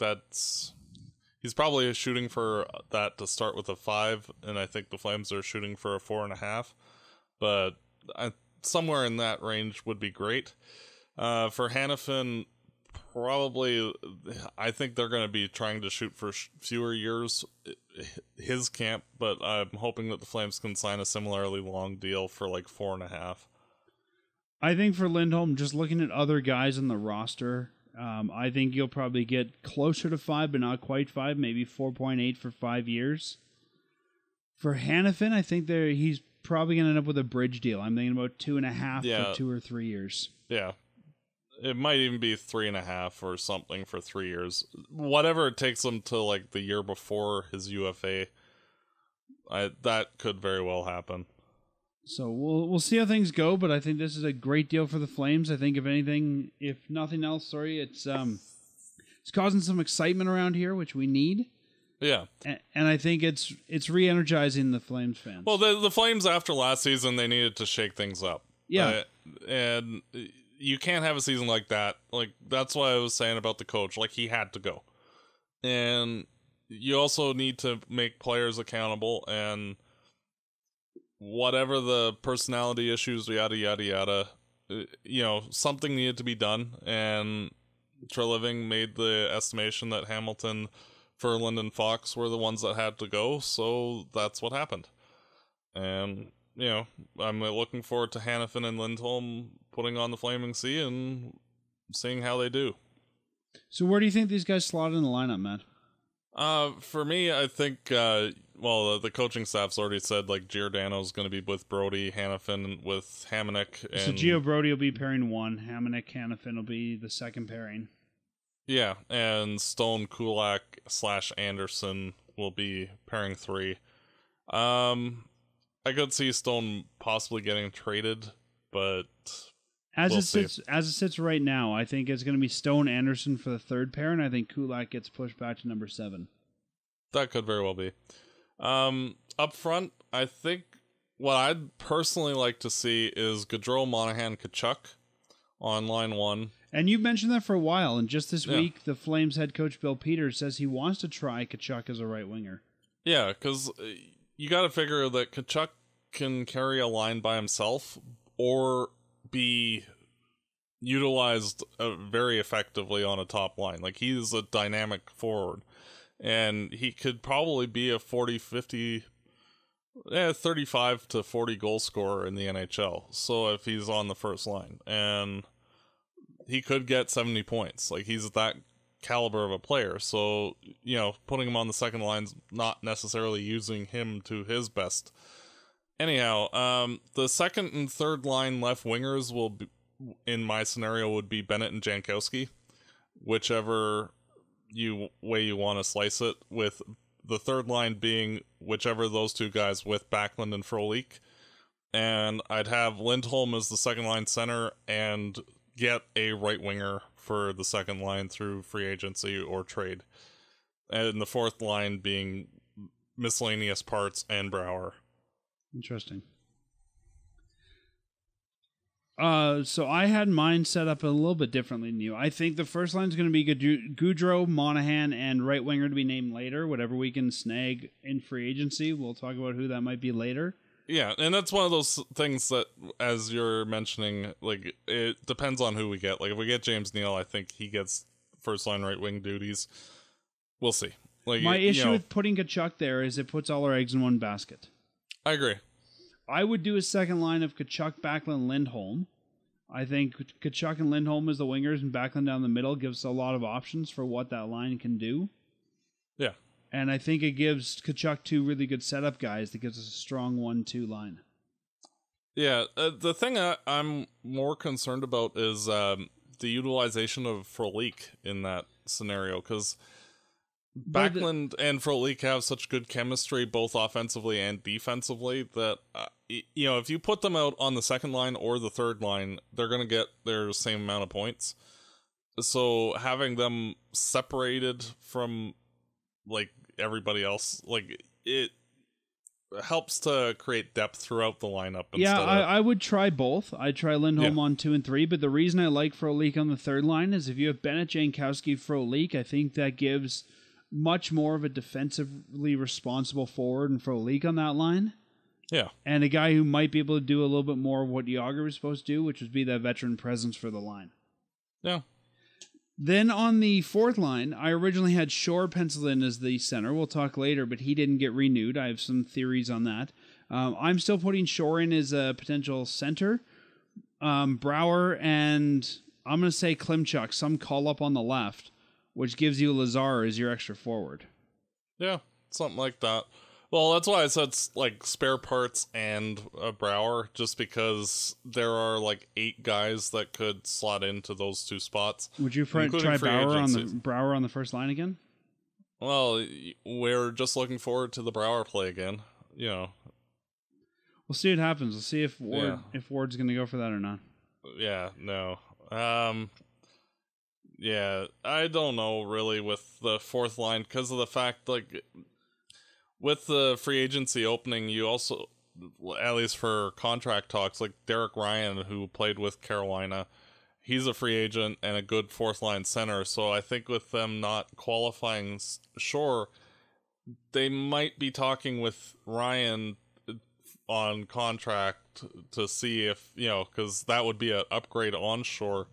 he's probably shooting for that to start with a 5, and I think the Flames are shooting for a 4.5. But somewhere in that range would be great. For Hanifin, probably, I think they're going to be trying to shoot for fewer years, his camp, but I'm hoping that the Flames can sign a similarly long deal for like 4.5. I think for Lindholm, just looking at other guys on the roster, I think you'll probably get closer to 5, but not quite 5, maybe 4.8 for 5 years. For Hanifin, I think he's probably going to end up with a bridge deal. I'm thinking about 2.5 for 2 or 3 years. Yeah. It might even be 3.5 or something for 3 years. Whatever it takes him to like the year before his UFA, that could very well happen. So we'll see how things go, but I think this is a great deal for the Flames. I think if nothing else, it's causing some excitement around here, which we need. Yeah, and I think it's re-energizing the Flames fans. Well, the Flames after last season, they needed to shake things up. Yeah, and you can't have a season like that. Like, that's why I was saying about the coach. Like, he had to go. And you also need to make players accountable, and whatever the personality issues, yada, yada, yada, you know, something needed to be done. And Treliving made the estimation that Hamilton, Ferland, and Fox were the ones that had to go. So that's what happened. And, you know, I'm looking forward to Hanifin and Lindholm putting on the Flaming Sea and seeing how they do. So where do you think these guys slot in the lineup, Matt? For me, I think, the coaching staff's already said, like, Giordano's going to be with Brodie, Hanifin with Hamonic. So Gio Brodie will be pairing one, Hanifin will be the second pairing. Yeah, and Stone, Kulak / Andersson will be pairing 3. I could see Stone possibly getting traded, but As it sits right now, I think it's going to be Stone, Andersson for the third pair, and I think Kulak gets pushed back to number 7. That could very well be. Up front, I think what I'd personally like to see is Gaudreau, Monahan, Tkachuk on line 1. And you've mentioned that for a while, and just this week, the Flames head coach Bill Peters says he wants to try Tkachuk as a right winger. Yeah, because you got to figure that Tkachuk can carry a line by himself, or be utilized very effectively on a top line. Like, he's a dynamic forward, and he could probably be a 35 to 40 goal scorer in the NHL. So if he's on the first line, and he could get 70 points, like, he's that caliber of a player. So, you know, putting him on the second line's not necessarily using him to his best. Anyhow, the second and third line left wingers will be, in my scenario, would be Bennett and Jankowski, whichever way you want to slice it, with the third line being whichever of those two guys with Backlund and Frolik. And I'd have Lindholm as the second line center and get a right winger for the second line through free agency or trade. And the fourth line being miscellaneous parts and Brouwer. Interesting. So I had mine set up a little bit differently than you. I think the first line is going to be Gaudreau, Monahan, and right winger to be named later. Whatever we can snag in free agency, we'll talk about who that might be later. Yeah, and that's one of those things that, as you're mentioning, like, it depends on who we get. Like, if we get James Neal, I think he gets first line right wing duties. We'll see. Like, my issue with putting Tkachuk there is it puts all our eggs in one basket. I agree. I would do a second line of Tkachuk, Backlund, Lindholm. I think Tkachuk and Lindholm as the wingers and Backlund down the middle gives a lot of options for what that line can do. Yeah. And I think it gives Tkachuk two really good setup guys that gives us a strong 1-2 line. Yeah. The thing I'm more concerned about is the utilization of Frolik in that scenario, because Backlund and Frolik have such good chemistry both offensively and defensively that... you know, if you put them out on the second line or the third line, they're going to get their same amount of points. So having them separated from, like, everybody else, like, it helps to create depth throughout the lineup. Yeah, I would try both. I'd try Lindholm on 2 and 3, but the reason I like Frolik on the third line is if you have Bennett, Jankowski, Frolik, I think that gives much more of a defensively responsible forward and Frolik on that line. Yeah. And a guy who might be able to do a little bit more of what Yager was supposed to do, which would be that veteran presence for the line. Yeah. Then on the fourth line, I originally had Shore penciled in as the center. We'll talk later, but he didn't get renewed. I have some theories on that. I'm still putting Shore in as a potential center. Brouwer and I'm going to say Klimchuk, some call up on the left, which gives you Lazar as your extra forward. Yeah, something like that. Well, that's why I said, like, spare parts and a Brouwer, just because there are, like, 8 guys that could slot into those two spots. Would you try Brouwer on the first line again? Well, we're just looking forward to the Brouwer play again. You know, we'll see what happens. We'll see if Ward's going to go for that or not. Yeah, no. Yeah, I don't know really with the fourth line because of the fact, like. With the free agency opening, you also, at least for contract talks, like Derek Ryan, who played with Carolina, he's a free agent and a good fourth-line center, so I think with them not qualifying Shore, they might be talking with Ryan on contract to see if, you know, because that would be an upgrade on Shore.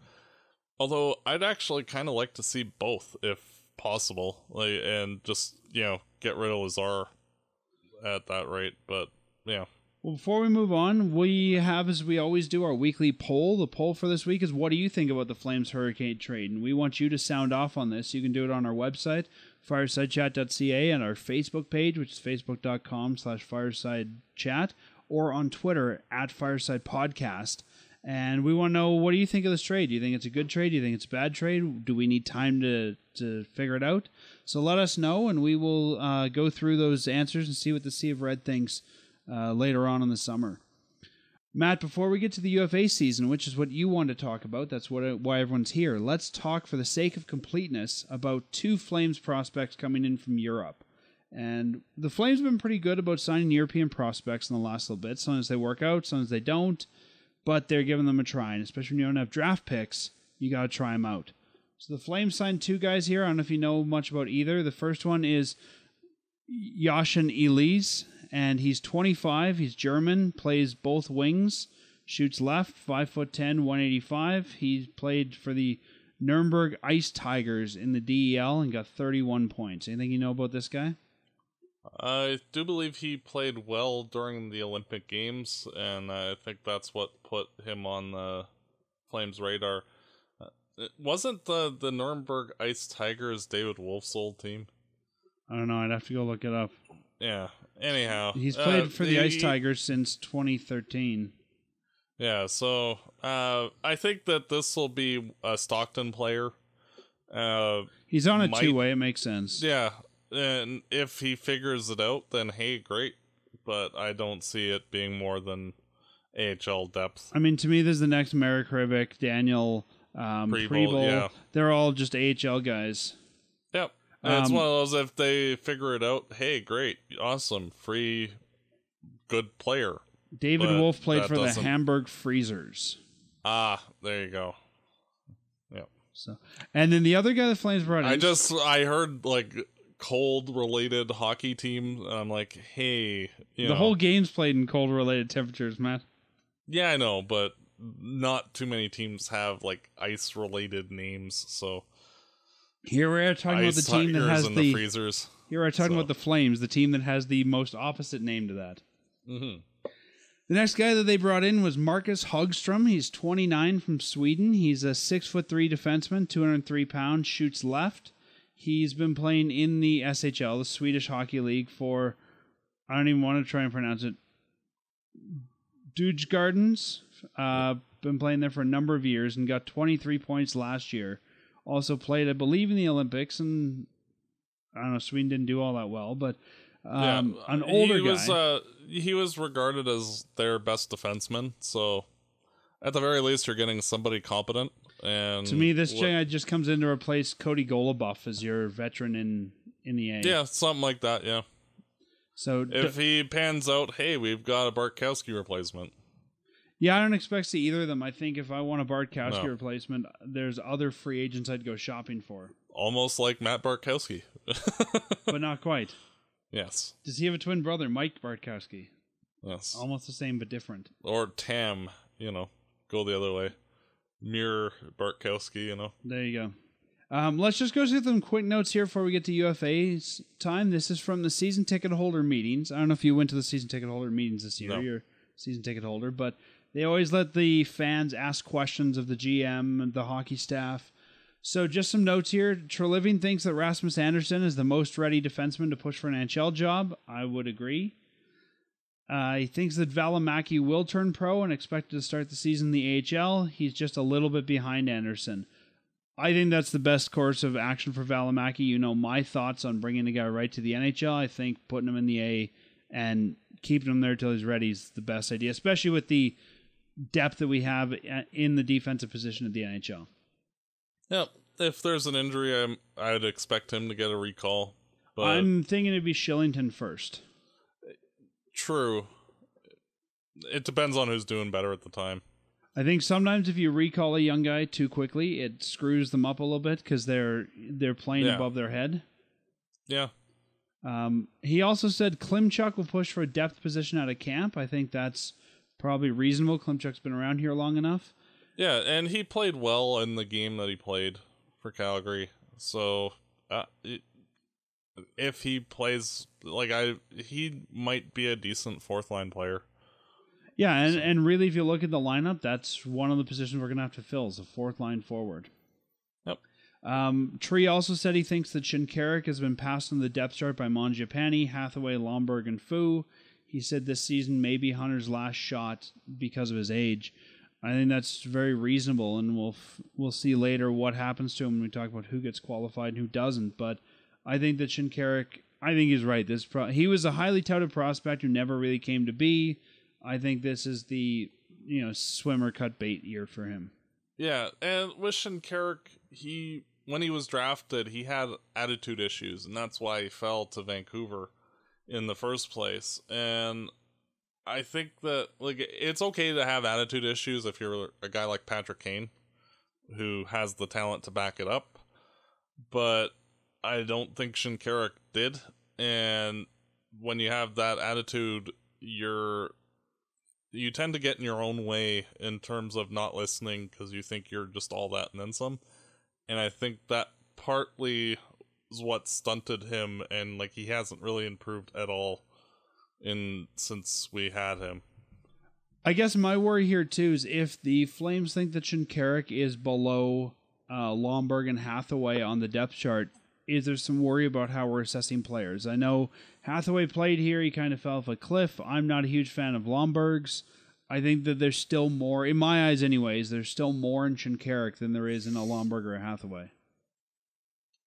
Although, I'd actually kind of like to see both, if possible, like, and just, you know, get rid of Lazar at that rate, but yeah. Well, before we move on, we have, as we always do, our weekly poll. The poll for this week is, what do you think about the Flames Hurricane trade? And we want you to sound off on this. You can do it on our website, firesidechat.ca, and our Facebook page, which is facebook.com/firesidechat, or on Twitter @firesidepodcast. And we want to know, what do you think of this trade? Do you think it's a good trade? Do you think it's a bad trade? Do we need time to figure it out? So let us know, and we will go through those answers and see what the Sea of Red thinks later on in the summer. Matt, before we get to the UFA season, which is what you want to talk about, that's why everyone's here, let's talk, for the sake of completeness, about 2 Flames prospects coming in from Europe. And the Flames have been pretty good about signing European prospects in the last little bit. Sometimes they work out, sometimes they don't. But they're giving them a try, and especially when you don't have draft picks, you got to try them out. So the Flames signed 2 guys here. I don't know if you know much about either. The first one is Yashin Elise, and he's 25. He's German, plays both wings, Shoots left, 5'10", 185. He played for the Nuremberg Ice Tigers in the DEL and got 31 points. Anything you know about this guy? I do believe he played well during the Olympic Games, and I think that's what put him on the Flames' radar. It wasn't the Nuremberg Ice Tigers David Wolf's old team? I don't know. I'd have to go look it up. Yeah. Anyhow. He's played for the Ice Tigers since 2013. Yeah, so I think that this will be a Stockton player. He's on a two-way. It makes sense. Yeah, and if he figures it out, then hey, great. But I don't see it being more than AHL depth. I mean, to me, this is the next Marek Hrivik, Daniel Preble. Yeah. They're all just AHL guys. Yep. It's one of those, if they figure it out, hey, great, awesome, free, good player. David Wolf played for the Hamburg Freezers. Ah, there you go. Yep. So, and then the other guy the Flames brought in. I heard like cold related hockey team. And I'm like, hey, the whole game's played in cold related temperatures, Matt. Yeah, I know, but not too many teams have like ice related names. So here we are talking about the team that has the freezers. Here we are talking about the Flames, the team that has the most opposite name to that. Mm-hmm. The next guy that they brought in was Marcus Hogström. He's 29 from Sweden. He's a 6'3" defenseman, 203 pounds, shoots left. He's been playing in the SHL, the Swedish Hockey League, for, I don't even want to try and pronounce it, Djurgårdens. Been playing there for a number of years and got 23 points last year. Also played, I believe, in the Olympics, and I don't know, Sweden didn't do all that well, but... an older guy. He was regarded as their best defenseman, so at the very least, you're getting somebody competent. And to me, this guy just comes in to replace Cody Goluboff as your veteran in the A. Yeah, something like that, yeah. So if he pans out, hey, we've got a Bartkowski replacement. Yeah, I don't expect to see either of them. I think if I want a Bartkowski replacement, there's other free agents I'd go shopping for. Almost like Matt Bartkowski. But not quite. Yes. Does he have a twin brother, Mike Bartkowski? Yes. Almost the same, but different. Or Tam, go the other way. Mirror Bartkowski, There you go. Let's just go through some quick notes here before we get to UFA's time. This is from the season ticket holder meetings. I don't know if you went to the season ticket holder meetings this year. No. You're a season ticket holder, but they always let the fans ask questions of the GM and the hockey staff. So just some notes here. Treliving thinks that Rasmus Andersson is the most ready defenseman to push for an NHL job. I would agree. He thinks that Välimäki will turn pro and expected to start the season in the AHL. He's just a little bit behind Andersson. I think that's the best course of action for Välimäki. You know my thoughts on bringing the guy right to the NHL. I think putting him in the A and keeping him there till he's ready is the best idea, especially with the depth that we have in the defensive position of the NHL. Yeah, if there's an injury, I'd expect him to get a recall. But I'm thinking it'd be Shillington first. True. It depends on who's doing better at the time. I think sometimes if you recall a young guy too quickly, it screws them up a little bit because they're playing above their head. Yeah. He also said Klimchuk will push for a depth position out of camp. I think that's probably reasonable. Klimchuk's been around here long enough. Yeah, and he played well in the game that he played for Calgary. So, if he plays, he might be a decent fourth-line player. Yeah, and really, if you look at the lineup, that's one of the positions we're going to have to fill, is a fourth-line forward. Yep. Tree also said he thinks that Shinkaruk has been passed on the depth chart by Mangiapane, Hathaway, Lomberg, and Fu. He said this season may be Hunter's last shot because of his age. I think that's very reasonable, and we'll see later what happens to him when we talk about who gets qualified and who doesn't. But I think that Shinkaruk, I think he's right. He was a highly touted prospect who never really came to be. I think this is the swimmer cut bait year for him. Yeah, and with Shinkaruk, when he was drafted, he had attitude issues, and that's why he fell to Vancouver in the first place. And I think that it's okay to have attitude issues if you're a guy like Patrick Kane, who has the talent to back it up. But I don't think Shinkaruk did. And when you have that attitude, you tend to get in your own way in terms of not listening because you think you're just all that and then some. And I think that partly is what stunted him, and like he hasn't really improved at all since we had him. I guess my worry here too is if the Flames think that Shinkaruk is below Lomberg and Hathaway on the depth chart, is there some worry about how we're assessing players? I know Hathaway played here; he kind of fell off a cliff. I'm not a huge fan of Lomberg's. I think that there's still more, in my eyes, anyways. There's still more in Shinkaruk than there is in a Lomberg or a Hathaway.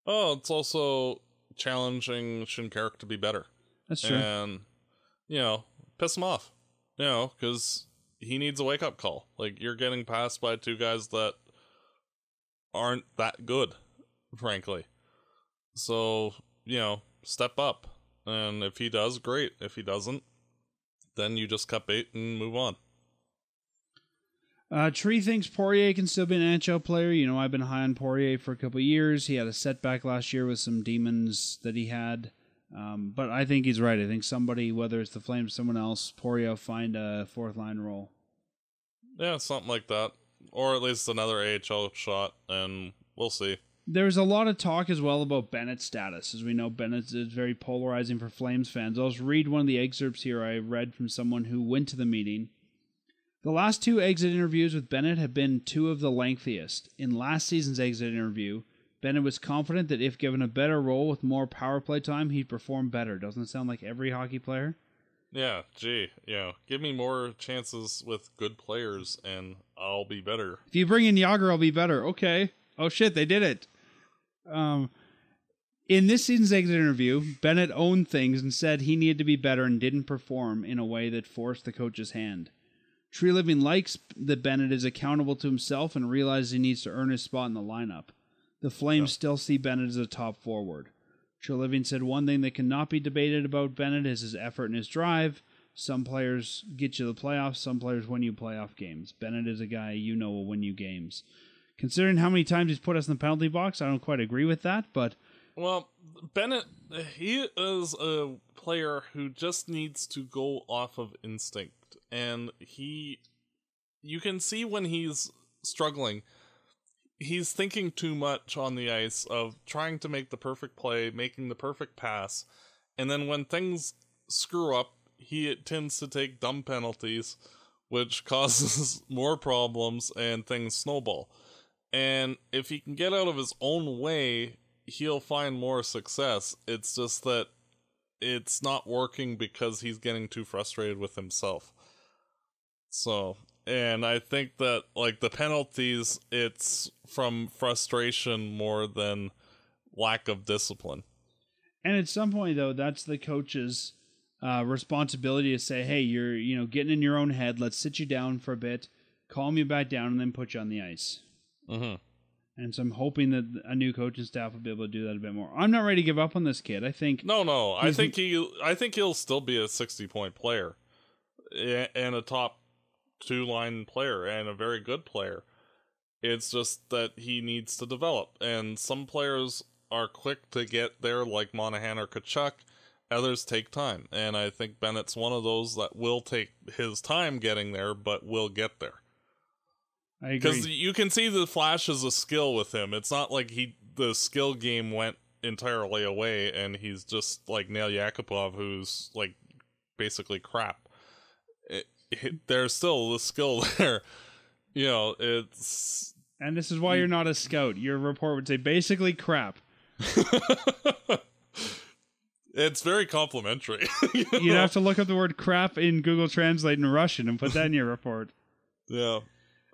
Oh, it's also challenging Shinkaruk to be better. That's true, and you know, piss him off, you know, because he needs a wake-up call. Like, you're getting passed by two guys that aren't that good, frankly. So, you know, step up. And if he does, great. If he doesn't, then you just cut bait and move on. Tree thinks Poirier can still be an NHL player. You know, I've been high on Poirier for a couple of years. He had a setback last year with some demons that he had. But I think he's right. I think somebody, whether it's the Flames, someone else, Poirier, find a fourth-line role. Yeah, something like that. Or at least another AHL shot, and we'll see. There's a lot of talk as well about Bennett's status. As we know, Bennett is very polarizing for Flames fans. I'll just read one of the excerpts here I read from someone who went to the meeting. The last two exit interviews with Bennett have been two of the lengthiest. In last season's exit interview, Bennett was confident that if given a better role with more power play time, he'd perform better. Doesn't it sound like every hockey player? Yeah, gee, yeah. Give me more chances with good players and I'll be better. If you bring in Jágr, I'll be better. Okay. Oh shit, they did it. In this season's exit interview, Bennett owned things and said he needed to be better and didn't perform in a way that forced the coach's hand. Tree Living likes that Bennett is accountable to himself and realizes he needs to earn his spot in the lineup. The Flames still see Bennett as a top forward. Tree Living said one thing that cannot be debated about Bennett is his effort and his drive. Some players get you the playoffs, some players win you playoff games. Bennett is a guy you know will win you games. Considering how many times he's put us in the penalty box, I don't quite agree with that, but... Well, Bennett, he is a player who just needs to go off of instinct. And you can see when he's struggling. He's thinking too much on the ice of trying to make the perfect play, making the perfect pass. And then when things screw up, he tends to take dumb penalties, which causes more problems and things snowball. And if he can get out of his own way, he'll find more success. It's just that it's not working because he's getting too frustrated with himself. So, and I think that, like, the penalties, it's from frustration more than lack of discipline. And at some point, though, that's the coach's responsibility to say, hey, you're, you know, getting in your own head. Let's sit you down for a bit, calm you back down, and then put you on the ice. Mm-hmm. And so I'm hoping that a new coaching staff will be able to do that a bit more. I'm not ready to give up on this kid. I think no. I think he'll still be a 60-point player and a top two-line player and a very good player. It's just that he needs to develop. And some players are quick to get there, like Monahan or Tkachuk. Others take time. And I think Bennett's one of those that will take his time getting there, but will get there. I agree. Because you can see the flashes of skill with him. It's not like the skill game went entirely away and he's just like Nail Yakupov, who's like basically crap. There's still the skill there. You know, it's... And this is why you're not a scout. Your report would say basically crap. It's very complimentary. You'd have to look up the word crap in Google Translate in Russian and put that in your report. Yeah.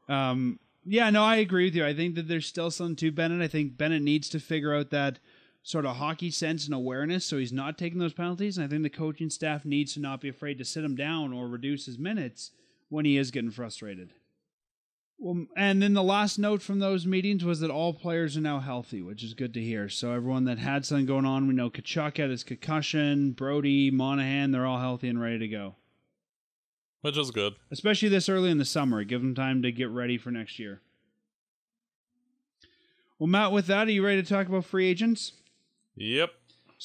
Yeah, no, I agree with you. I think that there's still something to Bennett. I think Bennett needs to figure out that sort of hockey sense and awareness so he's not taking those penalties. And I think the coaching staff needs to not be afraid to sit him down or reduce his minutes when he is getting frustrated. Well, and then the last note from those meetings was that all players are now healthy, which is good to hear. So everyone that had something going on, we know Tkachuk had his concussion, Brodie, Monahan, they're all healthy and ready to go. Which is good. Especially this early in the summer. Give them time to get ready for next year. Well, Matt, with that, are you ready to talk about free agents? Yep.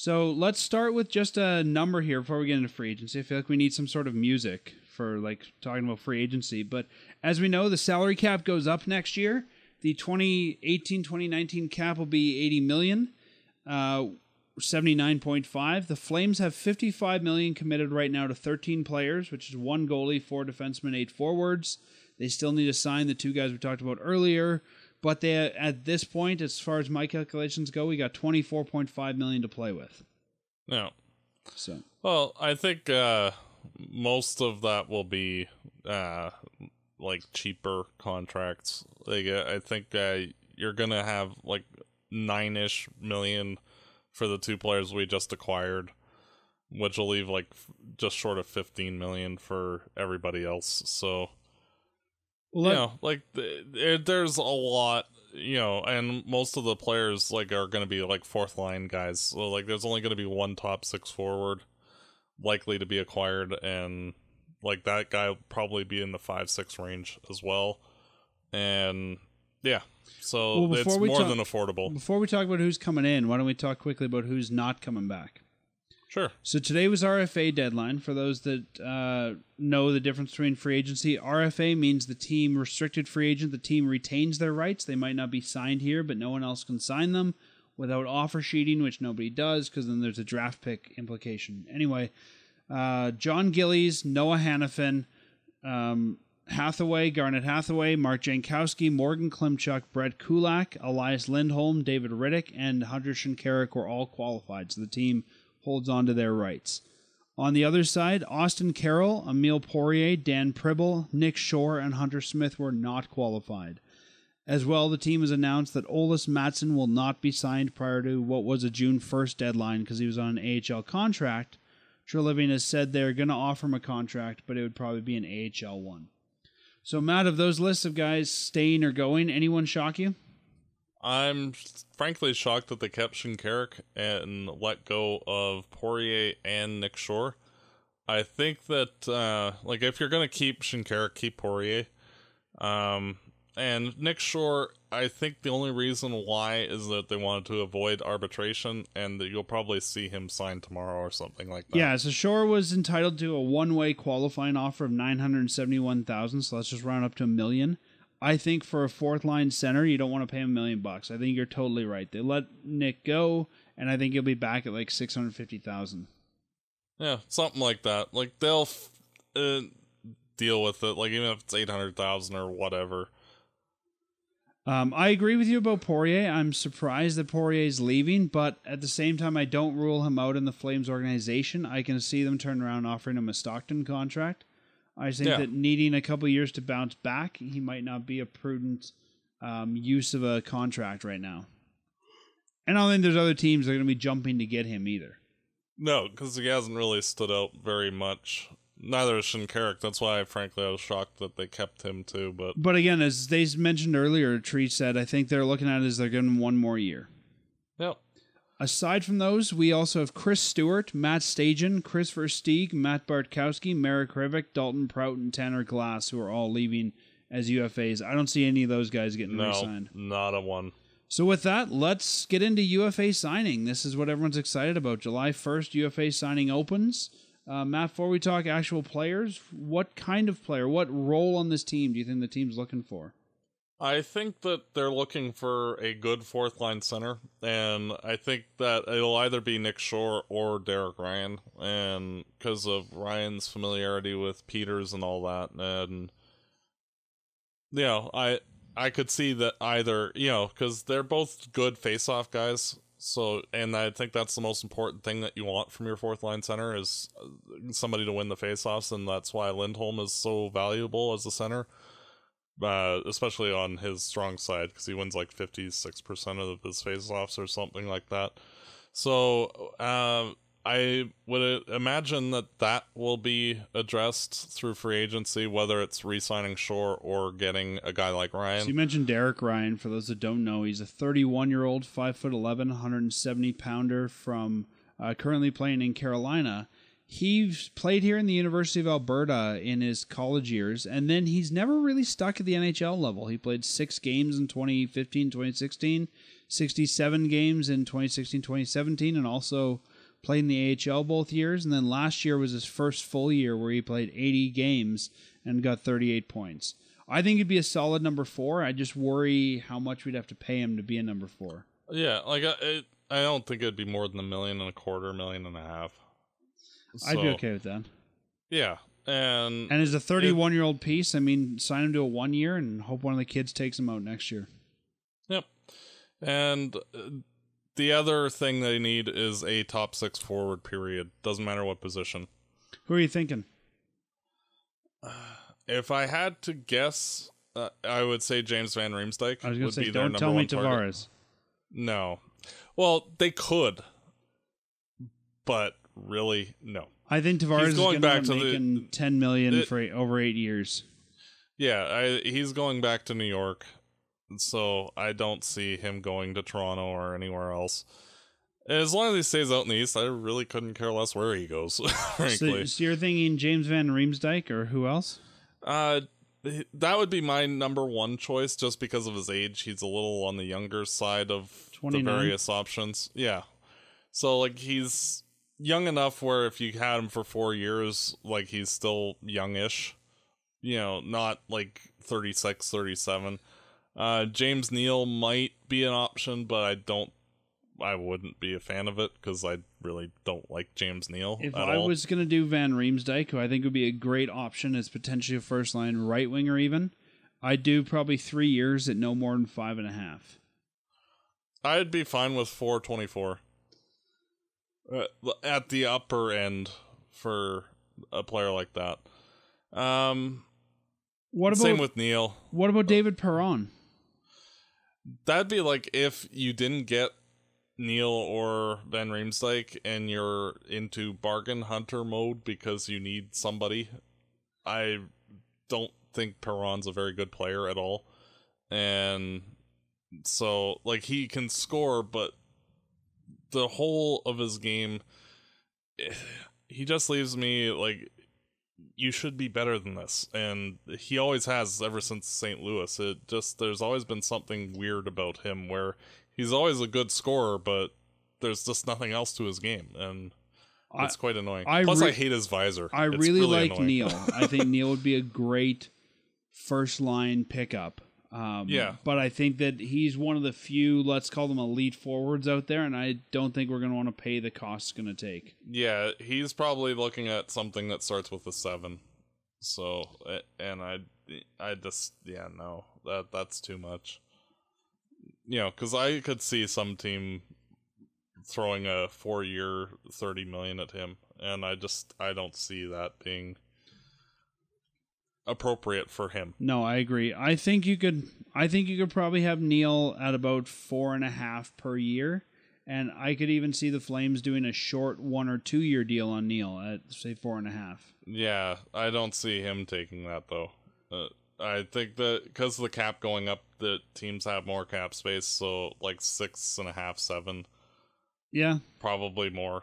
So let's start with just a number here before we get into free agency. I feel like we need some sort of music for like talking about free agency. But as we know, the salary cap goes up next year. The 2018-2019 cap will be $80 million, 79.5. The Flames have $55 million committed right now to 13 players, which is 1 goalie, 4 defensemen, 8 forwards. They still need to sign the 2 guys we talked about earlier. But they, at this point, as far as my calculations go, we got $24.5 million to play with. No. So. Well, I think most of that will be like cheaper contracts. Like I think you're going to have like 9-ish million for the 2 players we just acquired, which will leave like just short of $15 million for everybody else. So. Well, you know, like there's a lot, you know, and most of the players like are going to be like 4th line guys. So like, there's only going to be 1 top 6 forward likely to be acquired, and like that guy will probably be in the 5-6 range as well. And yeah, so well, it's more than affordable. Before we talk about who's coming in, why don't we talk quickly about who's not coming back? Sure. So today was RFA deadline. For those that know the difference between free agency, RFA means the team restricted free agent. The team retains their rights. They might not be signed here, but no one else can sign them without offer sheeting, which nobody does because then there's a draft pick implication. Anyway, John Gillies, Noah Hanifin, Hathaway, Garnet Hathaway, Mark Jankowski, Morgan Klimchuk, Brett Kulak, Elias Lindholm, David Rittich, and Hunter Shinkaruk were all qualified. So the team holds on to their rights. On the other side, Austin Carroll, Emile Poirier, Dan Pribble, Nick Shore, and Hunter Smith were not qualified. As well, the team has announced that Olas Mattsson will not be signed prior to what was a June 1st deadline because he was on an AHL contract. True Living has said they're going to offer him a contract, but it would probably be an AHL one. So, Matt, of those lists of guys staying or going, anyone shock you? I'm frankly shocked that they kept Shinkaruk and let go of Poirier and Nick Shore. I think that, like, if you're going to keep Shinkaruk, keep Poirier. And Nick Shore, I think the only reason why is that they wanted to avoid arbitration, and that you'll probably see him sign tomorrow or something like that. Yeah, so Shore was entitled to a one-way qualifying offer of $971,000, so let's just round up to $1 million. I think for a 4th line center, you don't want to pay him $1 million. I think you're totally right. They let Nick go, and I think he'll be back at like $650,000. Yeah, something like that. Like they'll deal with it. Like even if it's $800,000 or whatever. I agree with you about Poirier. I'm surprised that Poirier's leaving, but at the same time, I don't rule him out in the Flames organization. I can see them turn around offering him a Stockton contract. I think that needing a couple years to bounce back, he might not be a prudent use of a contract right now. And I don't think there's other teams that are going to be jumping to get him either. No, because he hasn't really stood out very much. Neither is Shinkaruk. That's why, frankly, I was shocked that they kept him too. But again, as they mentioned earlier, Tree said, I think they're looking at it as they're giving him 1 more year. Yep. Aside from those, we also have Chris Stewart, Matt Stajan, Chris Versteeg, Matt Bartkowski, Marek Hrivik, Dalton Prout, and Tanner Glass, who are all leaving as UFAs. I don't see any of those guys getting re-signed. No, not a one. So with that, let's get into UFA signing. This is what everyone's excited about. July 1st, UFA signing opens. Matt, before we talk actual players, what kind of player, what role on this team do you think the team's looking for? I think that they're looking for a good 4th line center, and I think that it'll either be Nick Shore or Derek Ryan, and because of Ryan's familiarity with Peters and all that, and you know, I could see that either, you know, because they're both good face-off guys. So, and I think that's the most important thing that you want from your 4th line center is somebody to win the face-offs, and that's why Lindholm is so valuable as a center. Especially on his strong side, because he wins like 56% of his faceoffs or something like that. So I would imagine that that will be addressed through free agency, whether it's re-signing Shore or getting a guy like Ryan. So you mentioned Derek Ryan. For those that don't know, he's a 31-year-old, 5'11", 170-pounder from currently playing in Carolina. He's played here in the University of Alberta in his college years, and then he's never really stuck at the NHL level. He played 6 games in 2015-2016, 67 games in 2016-2017, and also played in the AHL both years, and then last year was his first full year where he played 80 games and got 38 points. I think he'd be a solid number four. I just worry how much we'd have to pay him to be a number four. Yeah, like I don't think it'd be more than $1.25 million, $1.5 million. So, I'd be okay with that. Yeah. And as a 31-year-old piece, I mean, sign him to a 1 year and hope one of the kids takes him out next year. Yep. And the other thing they need is a top six forward, period. Doesn't matter what position. Who are you thinking? If I had to guess, I would say James Van Riemsdyk. I was going to say, don't tell me Tavares. No. Well, they could. But really, no. I think Tavares is going back to making $10 million for over 8 years. Yeah, he's going back to New York. So I don't see him going to Toronto or anywhere else. As long as he stays out in the East, I really couldn't care less where he goes, frankly. So you're thinking James Van Riemsdyk or who else? That would be my number one choice just because of his age. He's a little on the younger side of 29. The various options. Yeah. So, like, he's young enough where if you had him for 4 years, like, he's still youngish. You know, not, like, 36, 37. James Neal might be an option, but I wouldn't be a fan of it because I really don't like James Neal. If I was going to do Van Riemsdyk, who I think would be a great option as potentially a first line right winger, even, I'd do probably 3 years at no more than 5.5. I'd be fine with 4.24 at the upper end for a player like that. Same with Neal. What about David Perron? That'd be like if you didn't get Neal or Van Riemsdyk and you're into bargain hunter mode because you need somebody. I don't think Perron's a very good player at all. And so, like, he can score, but the whole of his game, he just leaves me like, you should be better than this. And he always has ever since St. Louis. There's always been something weird about him where he's always a good scorer, but there's just nothing else to his game. And it's quite annoying. Plus, I hate his visor. I really like Neal. I think Neal would be a great first line pickup. Yeah. But I think that he's one of the few, let's call them elite forwards out there, and I don't think we're going to want to pay the cost it's going to take. Yeah, he's probably looking at something that starts with a 7. So, and I just, yeah, no, that's too much. You know, because I could see some team throwing a 4-year, $30 million at him, and I don't see that being appropriate for him. No, I agree. I think you could probably have Neal at about 4.5 per year, and I could even see the Flames doing a short 1 or 2 year deal on Neal at say 4.5. Yeah, I don't see him taking that though. I think that because of the cap going up, the teams have more cap space, so like 6.5, 7. Yeah, probably more.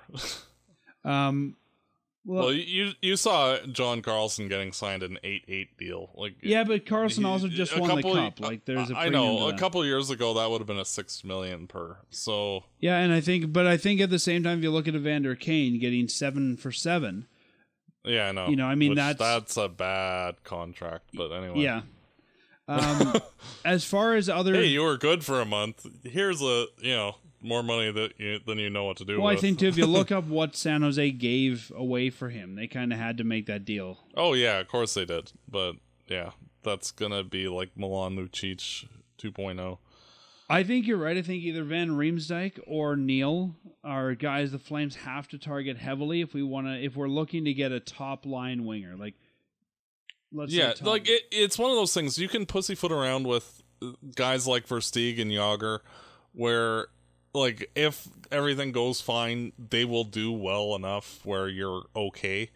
Well, you saw John Carlson getting signed an 8-8 deal. Like, yeah, but Carlson also just won the cup. Like, there's a a couple years ago that would have been a $6 million per. So yeah, and I think at the same time, if you look at Evander Kane getting 7 for 7. Yeah, I know. You know, I mean that's a bad contract. But anyway, yeah. As far as other, hey, you were good for a month. Here's more money than you know what to do with. Well, I think, too, if you look up what San Jose gave away for him, they kind of had to make that deal. Oh, yeah, of course they did. But, yeah, that's going to be like Milan Lucic 2.0. I think you're right. I think either Van Riemsdyk or Neal are guys the Flames have to target heavily if we're looking to get a top-line winger. Like, it's one of those things. You can pussyfoot around with guys like Versteeg and Jágr where, like, if everything goes fine, they will do well enough where you're okay.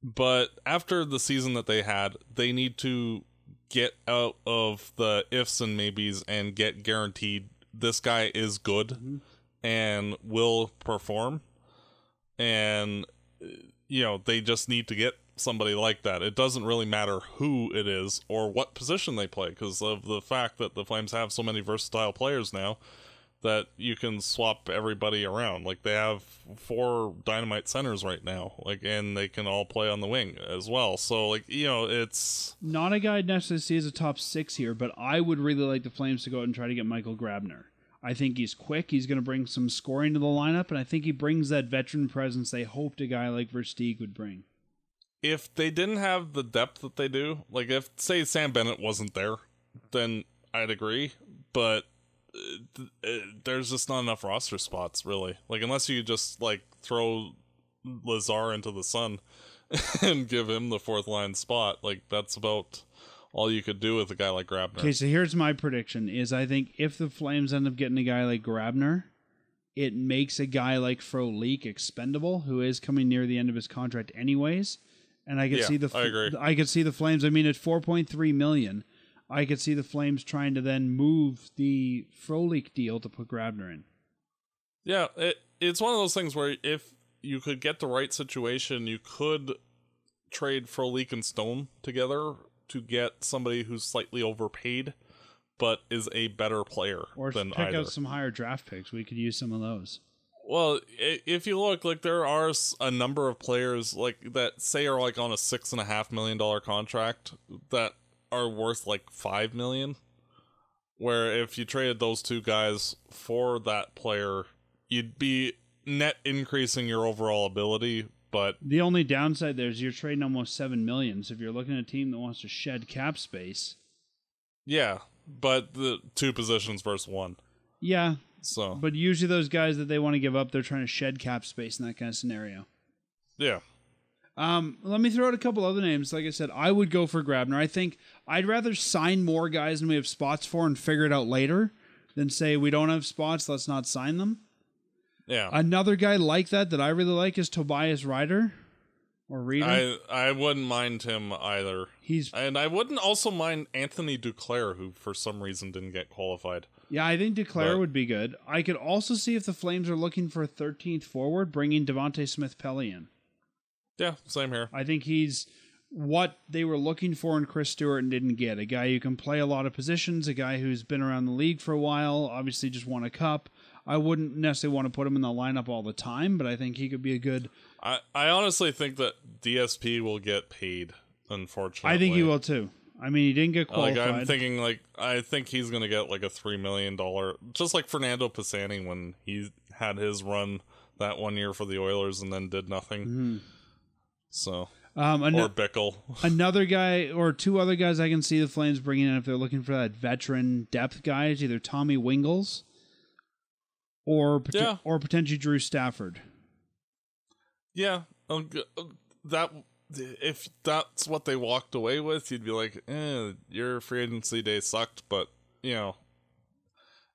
But after the season that they had, they need to get out of the ifs and maybes and get guaranteed this guy is good and will perform. And, you know, they just need to get somebody like that. It doesn't really matter who it is or what position they play because of the fact that the Flames have so many versatile players now. that you can swap everybody around. Like, they have 4 dynamite centers right now, like, and they can all play on the wing as well. So, like, you know, it's not a guy necessarily sees a top 6 here, but I would really like the Flames to go out and try to get Michael Grabner. I think he's quick. He's going to bring some scoring to the lineup, and I think he brings that veteran presence they hoped a guy like Versteeg would bring. If they didn't have the depth that they do, like if, say, Sam Bennett wasn't there, then I'd agree, but there's just not enough roster spots, really. Like, unless you just, like, throw Lazar into the sun and give him the fourth line spot, like, that's about all you could do with a guy like Grabner. Okay, so here's my prediction, is I think if the Flames end up getting a guy like Grabner, it makes a guy like Frolik expendable, who is coming near the end of his contract anyways, and I could see the I could see the Flames, I mean, at $4.3 million, I could see the Flames trying to then move the Frolik deal to put Grabner in. Yeah, it's one of those things where if you could get the right situation, you could trade Frolik and Stone together to get somebody who's slightly overpaid, but is a better player than either. Or pick out some higher draft picks. We could use some of those. Well, if you look, like, there are a number of players, like, that say are, like, on a $6.5 million contract that are worth like $5 million, where if you traded those two guys for that player, you'd be net increasing your overall ability. But the only downside there is you're trading almost $7 million. So if you're looking at a team that wants to shed cap space, yeah, but the 2 positions versus 1, yeah. So, but usually those guys that they want to give up, they're trying to shed cap space in that kind of scenario. Yeah. Let me throw out a couple other names. Like I said, I would go for Grabner. I think I'd rather sign more guys than we have spots for and figure it out later than say we don't have spots, let's not sign them. Yeah. Another guy like that I really like is Tobias Rieder or Reeder. I wouldn't mind him either. And I wouldn't also mind Anthony Duclair, who for some reason didn't get qualified. Yeah, I think Duclair would be good. I could also see, if the Flames are looking for a 13th forward, bringing Devontae Smith-Pelly in. Yeah, same here. I think he's what they were looking for in Chris Stewart and didn't get. A guy who can play a lot of positions, a guy who's been around the league for a while, obviously just won a cup. I wouldn't necessarily want to put him in the lineup all the time, but I think he could be a good... I honestly think that DSP will get paid, unfortunately. I think he will too. I mean, he didn't get qualified. Like, I'm thinking, like, I think he's going to get like a $3 million, just like Fernando Pisani when he had his run that one year for the Oilers and then did nothing. Mm-hmm. So, or Bickle. Another guy, or 2 other guys I can see the Flames bringing in if they're looking for that veteran depth guy, is either Tommy Wingels or potentially Drew Stafford. Yeah, that if that's what they walked away with, you'd be like, your free agency day sucked, but, you know,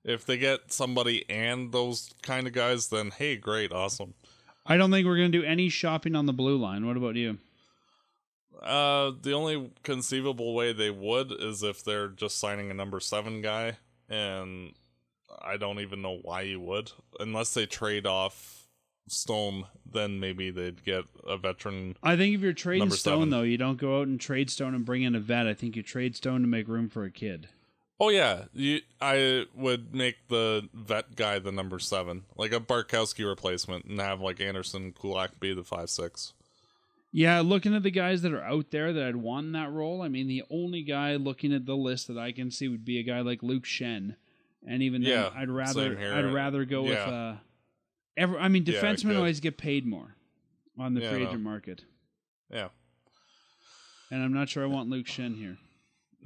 if they get somebody and those kind of guys, then, hey, great, awesome. I don't think we're going to do any shopping on the blue line. What about you? The only conceivable way they would is if they're just signing a number 7 guy, and I don't even know why you would. Unless they trade off Stone, then maybe they'd get a veteran. I think if you're trading Stone, though, you don't go out and trade Stone and bring in a vet. I think you trade Stone to make room for a kid. Oh, yeah. I would make the vet guy the number 7. Like a Barkowski replacement, and have like Andersson, Kulak be the 5-6. Yeah, looking at the guys that are out there that I'd want in that role, I mean, the only guy looking at the list that I can see would be a guy like Luke Shen. And even then, I'd rather go with... defensemen always get paid more on the free agent market. Yeah. And I'm not sure I want Luke Shen here.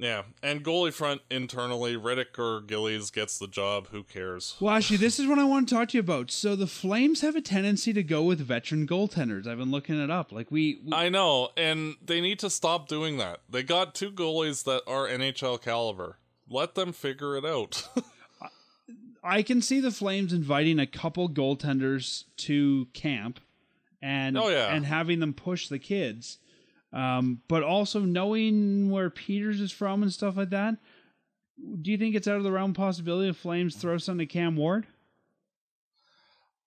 Yeah, and goalie front internally, Rittich or Gillies gets the job, who cares? Well, actually, this is what I want to talk to you about. So the Flames have a tendency to go with veteran goaltenders. I've been looking it up. Like we I know, and they need to stop doing that. They got 2 goalies that are NHL caliber. Let them figure it out. I can see the Flames inviting a couple goaltenders to camp and having them push the kids. But also knowing where Peters is from and stuff like that, do you think it's out of the realm of possibility if Flames throw some to Cam Ward?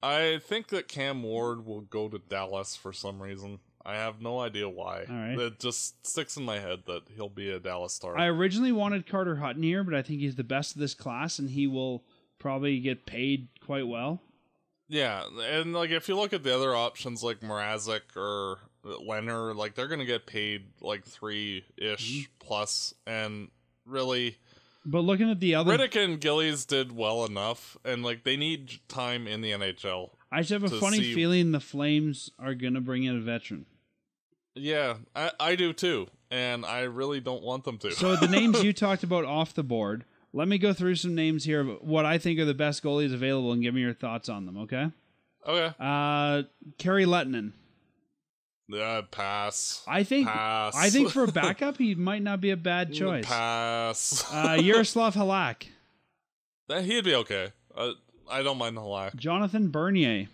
I think that Cam Ward will go to Dallas for some reason. I have no idea why. All right. It just sticks in my head that he'll be a Dallas star. I originally wanted Carter Hutton here, but I think he's the best of this class, and he will probably get paid quite well. Yeah, and like if you look at the other options like Mrazek or Leonard, like they're gonna get paid like $3-ish plus, and really. But looking at the other, Rittich and Gillies did well enough, and like they need time in the NHL. I just have a funny feeling the Flames are gonna bring in a veteran. Yeah, I do too, and I really don't want them to. So the names you talked about off the board. Let me go through some names here of what I think are the best goalies available and give me your thoughts on them, okay? Okay. Kari Lehtinen. Pass. Pass. I think for a backup, he might not be a bad choice. Pass. Yaroslav Halak. He'd be okay. I don't mind Halak. Jonathan Bernier.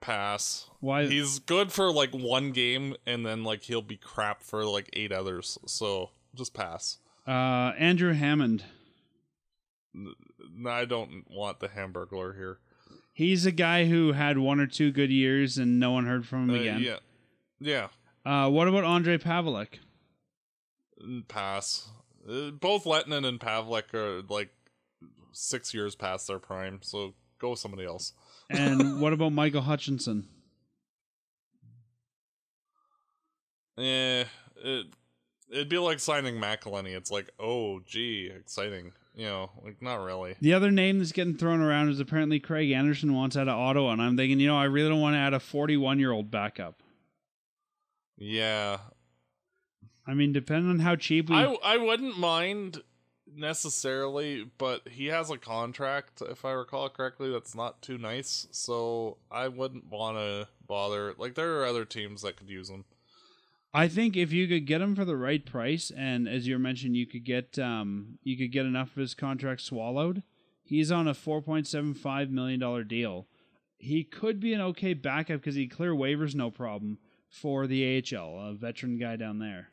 Pass. Why? He's good for like one game, and then like he'll be crap for like 8 others. So just pass. Andrew Hammond. I don't want the Hamburglar here. He's a guy who had 1 or 2 good years and no one heard from him again. Yeah. What about Andre Pavlik? Pass. Both Lehtinen and Pavlik are like 6 years past their prime, so go with somebody else. And what about Michael Hutchinson? It'd be like signing McElhinney. It's like, oh, gee, exciting. You know, like, not really. The other name that's getting thrown around is apparently Craig Anderson wants out of Ottawa, and I'm thinking, you know, I really don't want to add a 41-year-old backup. Yeah. I mean, depending on how cheap we... I wouldn't mind, necessarily, but he has a contract, if I recall correctly, that's not too nice, so I wouldn't want to bother. Like, there are other teams that could use him. I think if you could get him for the right price, and as you mentioned, you could get enough of his contract swallowed. He's on a $4.75 million deal. He could be an okay backup because he'd clear waivers no problem for the AHL, a veteran guy down there.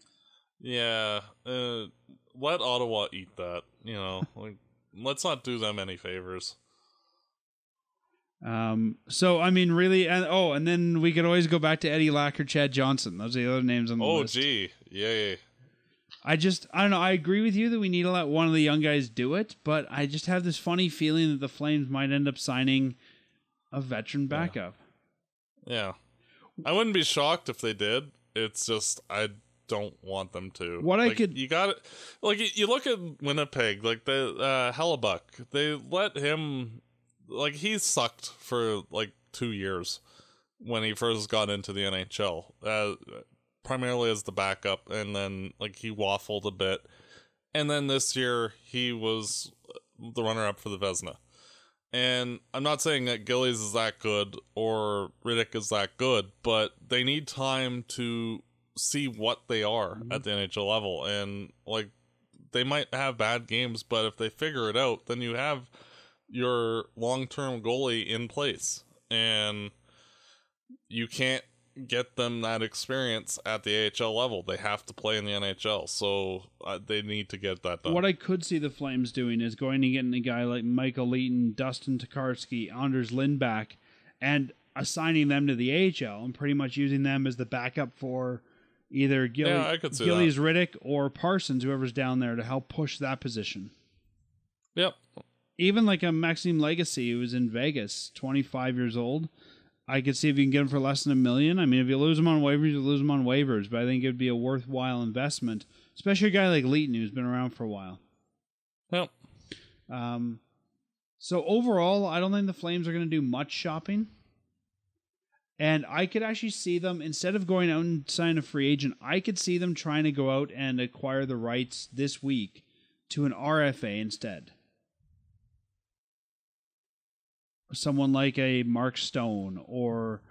Yeah, let Ottawa eat that. You know, like, let's not do them any favors. So I mean, really, and then we could always go back to Eddie Lacker, Chad Johnson. Those are the other names on the list. Oh, gee, yeah. I don't know. I agree with you that we need to let one of the young guys do it, but I just have this funny feeling that the Flames might end up signing a veteran backup. Yeah, I wouldn't be shocked if they did. It's just I don't want them to. What like, I could, you got it. Like you look at Winnipeg, like the Hellebuck. They let him. Like, he sucked for, like, 2 years when he first got into the NHL, primarily as the backup, and then, like, he waffled a bit. And then this year, he was the runner-up for the Vezina. And I'm not saying that Gillies is that good or Rittich is that good, but they need time to see what they are at the NHL level. And, like, they might have bad games, but if they figure it out, then you have... your long-term goalie in place, and you can't get them that experience at the AHL level. They have to play in the NHL, so they need to get that done. What I could see the Flames doing is going and getting a guy like Michael Leighton, Dustin Tokarski, Anders Lindback, and assigning them to the AHL and pretty much using them as the backup for either Gillies, Rittich, or Parsons, whoever's down there, to help push that position. Yep. Even like a Maxime Legacy, who was in Vegas, 25 years old. I could see if you can get him for less than $1 million. I mean, if you lose him on waivers, you lose him on waivers. But I think it would be a worthwhile investment, especially a guy like Leighton, who's been around for a while. Well, so overall, I don't think the Flames are going to do much shopping. And I could actually see them, instead of going out and signing a free agent, I could see them trying to go out and acquire the rights this week to an RFA instead. Someone like a Mark Stone or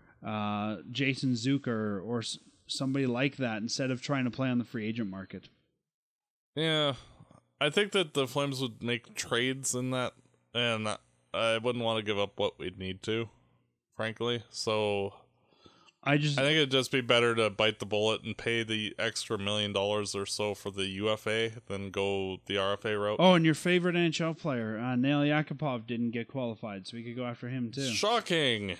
Jason Zucker or somebody like that, instead of trying to play on the free agent market. Yeah, I think that the Flames would make trades in that, and I wouldn't want to give up what we'd need to, frankly. So I think it'd just be better to bite the bullet and pay the extra $1 million or so for the UFA than go the RFA route. Oh, and your favorite NHL player, Nail Yakupov, didn't get qualified, so we could go after him too. Shocking.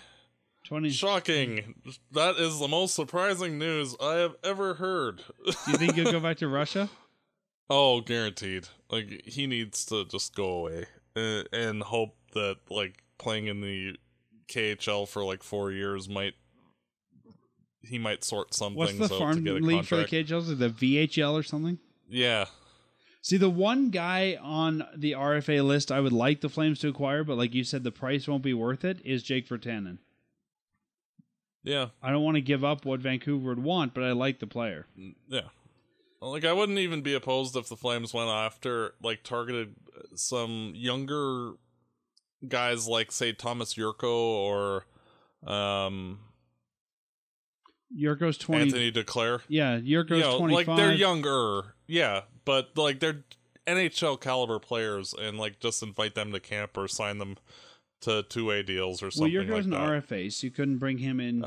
Shocking. That is the most surprising news I have ever heard. Do you think he'll go back to Russia? Oh, guaranteed. Like, he needs to just go away. and hope that like playing in the KHL for like 4 years might he might sort something. What's the farm league for the KHL? Is it the VHL or something? Yeah. See, the one guy on the RFA list I would like the Flames to acquire, but like you said, the price won't be worth it, is Jake Virtanen. Yeah. I don't want to give up what Vancouver would want, but I like the player. Yeah. Like, I wouldn't even be opposed if the Flames went after, like, targeted some younger guys like, say, Thomas Yurko or... Yurko's 20. Anthony DeClaire. Yeah, Yurko's 25. Like, they're younger. Yeah, but, like, they're NHL caliber players, and, like, just invite them to camp or sign them to two-way deals or something like that. Well, Yurko's an RFA, so you couldn't bring him in.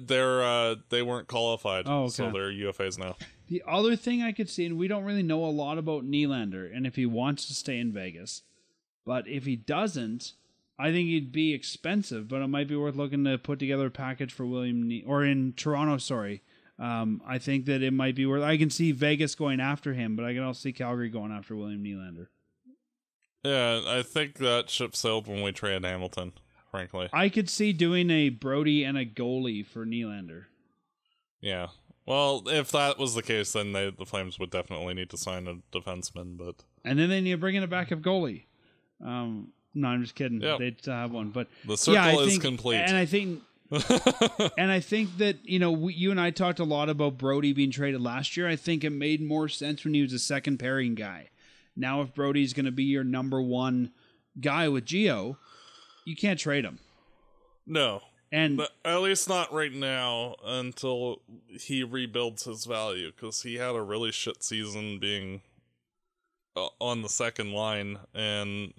They weren't qualified, oh, okay. So they're UFAs now. The other thing I could see, and we don't really know a lot about Nylander, and if he wants to stay in Vegas, but if he doesn't, I think he'd be expensive, but it might be worth looking to put together a package for in Toronto. I think that it might be worth. I can see Vegas going after him, but I can also see Calgary going after William Nylander. Yeah, I think that ship sailed when we traded Hamilton. Frankly, I could see doing a Brodie and a goalie for Nylander. Yeah. Well, if that was the case, then the Flames would definitely need to sign a defenseman. And then they need to bring in a backup goaley. No, I'm just kidding. Yep. They'd have one. But the circle is complete. And I think that, you know, you and I talked a lot about Brodie being traded last year. I think it made more sense when he was a second pairing guy. Now if Brodie's going to be your number one guy with Geo, you can't trade him. No. But at least not right now until he rebuilds his value, because he had a really shit season being on the second line, and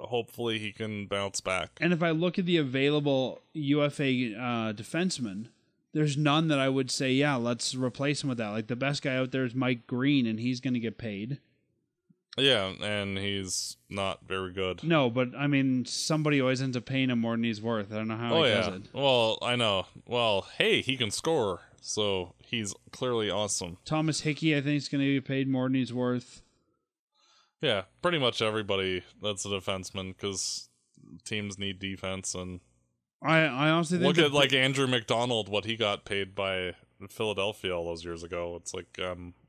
hopefully he can bounce back. And if I look at the available UFA defensemen, there's none that I would say, yeah, let's replace him with that. Like, the best guy out there is Mike Green, and he's going to get paid. Yeah, and he's not very good. No, but, I mean, somebody always ends up paying him more than he's worth. I don't know how does it. Well, I know. Well, hey, he can score, so he's clearly awesome. Thomas Hickey, I think, is going to be paid more than he's worth. Yeah, pretty much everybody that's a defenseman, because teams need defense. And I honestly think... Look at, like, Andrew McDonald, what he got paid by Philadelphia all those years ago. It's like,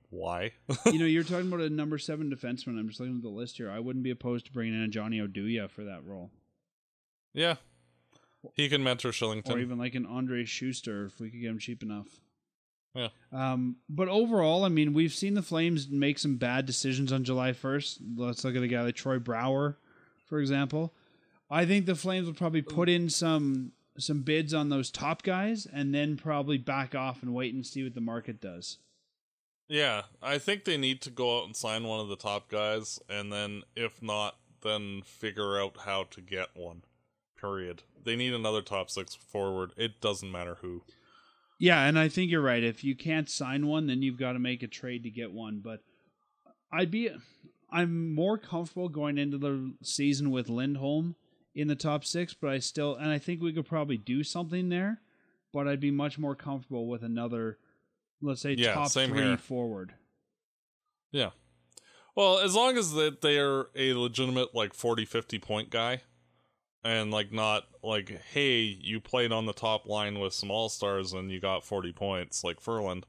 why? You know, you're talking about a number 7 defenseman. I'm just looking at the list here. I wouldn't be opposed to bringing in a Johnny Oduya for that role. Yeah. He can mentor Shillington. Or even like an Andre Schuster if we could get him cheap enough. Yeah. But overall, I mean, we've seen the Flames make some bad decisions on July 1st. Let's look at a guy like Troy Brouwer, for example. I think the Flames will probably put in some bids on those top guys and then probably back off and wait and see what the market does. Yeah, I think they need to go out and sign one of the top guys, and then, if not, then figure out how to get one, period. They need another top 6 forward. It doesn't matter who. Yeah, and I think you're right. If you can't sign one, then you've got to make a trade to get one. But I'm more comfortable going into the season with Lindholm in the top 6, but I think we could probably do something there, but I'd be much more comfortable with another... Let's say top 3 here. Forward. Yeah. Well, as long as they're a legitimate, like, 40, 50-point guy, and, like, not, like, hey, you played on the top line with some all-stars and you got 40 points, like Ferland,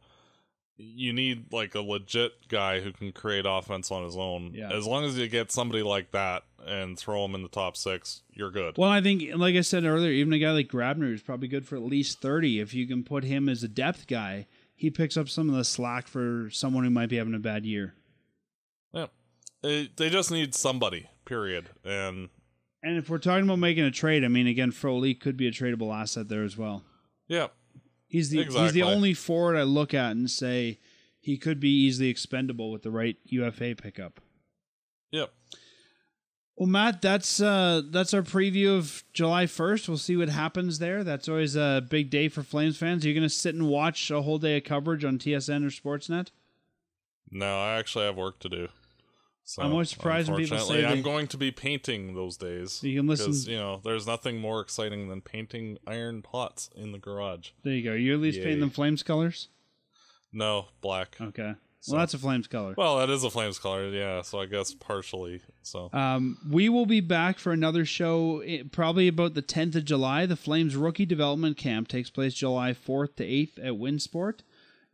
you need, like, a legit guy who can create offense on his own. Yeah. As long as you get somebody like that and throw him in the top 6, you're good. Well, I think, like I said earlier, even a guy like Grabner is probably good for at least 30 if you can put him as a depth guy. He picks up some of the slack for someone who might be having a bad year. Yeah. They just need somebody, period. And if we're talking about making a trade, I mean, again, Frolik could be a tradable asset there as well. Yeah. He's the only forward I look at and say he could be easily expendable with the right UFA pickup. Yep. Yeah. Well, Matt, that's our preview of July 1st. We'll see what happens there. That's always a big day for Flames fans. Are you going to sit and watch a whole day of coverage on TSN or Sportsnet? No, I actually have work to do. So, I'm always surprised when people say I'm going to be painting those days. So you can listen. You know, there's nothing more exciting than painting iron pots in the garage. There you go. You're at least painting them Flames colors? No, black. Okay. So. Well, that's a Flames color. Well, that is a Flames color, yeah. So I guess partially. So we will be back for another show probably about the 10th of July. The Flames Rookie Development Camp takes place July 4th to 8th at Winsport,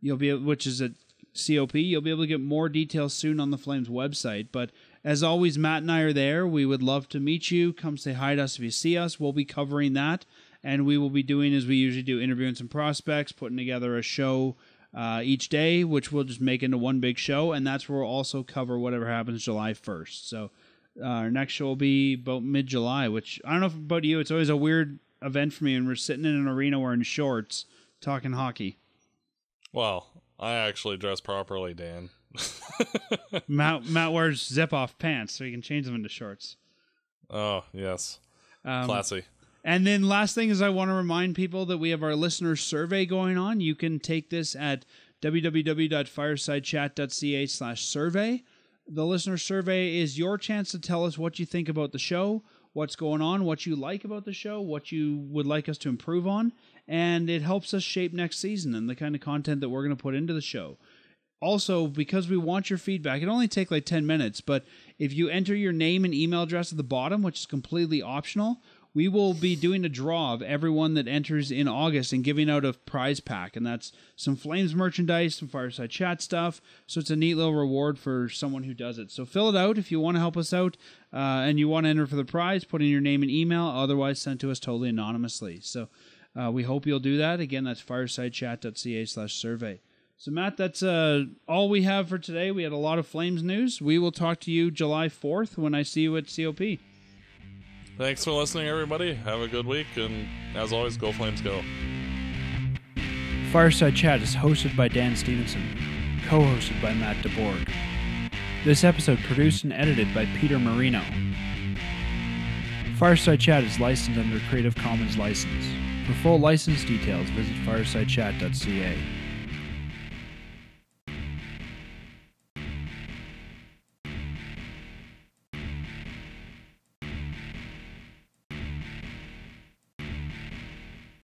which is at COP. You'll be able to get more details soon on the Flames website. But as always, Matt and I are there. We would love to meet you. Come say hi to us if you see us. We'll be covering that. And we will be doing, as we usually do, interviewing some prospects, putting together a show each day, which we'll just make into one big show. And that's where we'll also cover whatever happens July 1st. So our next show will be about mid-July, which I don't know if about you. It's always a weird event for me when we're sitting in an arena wearing shorts talking hockey. Well, I actually dress properly, Dan. Matt wears zip-off pants so he can change them into shorts. Oh, yes. Classy. And then last thing is I want to remind people that we have our listener survey going on. You can take this at www.firesidechat.ca/survey. The listener survey is your chance to tell us what you think about the show, what's going on, what you like about the show, what you would like us to improve on, and it helps us shape next season and the kind of content that we're going to put into the show. Also, because we want your feedback, it only takes like 10 minutes, but if you enter your name and email address at the bottom, which is completely optional, we will be doing a draw of everyone that enters in August and giving out a prize pack, and that's some Flames merchandise, some Fireside Chat stuff, so it's a neat little reward for someone who does it. So fill it out if you want to help us out, and you want to enter for the prize, put in your name and email, otherwise sent to us totally anonymously. So we hope you'll do that. Again, that's firesidechat.ca/survey. So, Matt, that's all we have for today. We had a lot of Flames news. We will talk to you July 4th when I see you at COP. Thanks for listening, everybody. Have a good week, and as always, go Flames go. Fireside Chat is hosted by Dan Stevenson, co-hosted by Matt DeBorg. This episode produced and edited by Peter Marino. Fireside Chat is licensed under a Creative Commons license. For full license details, visit firesidechat.ca.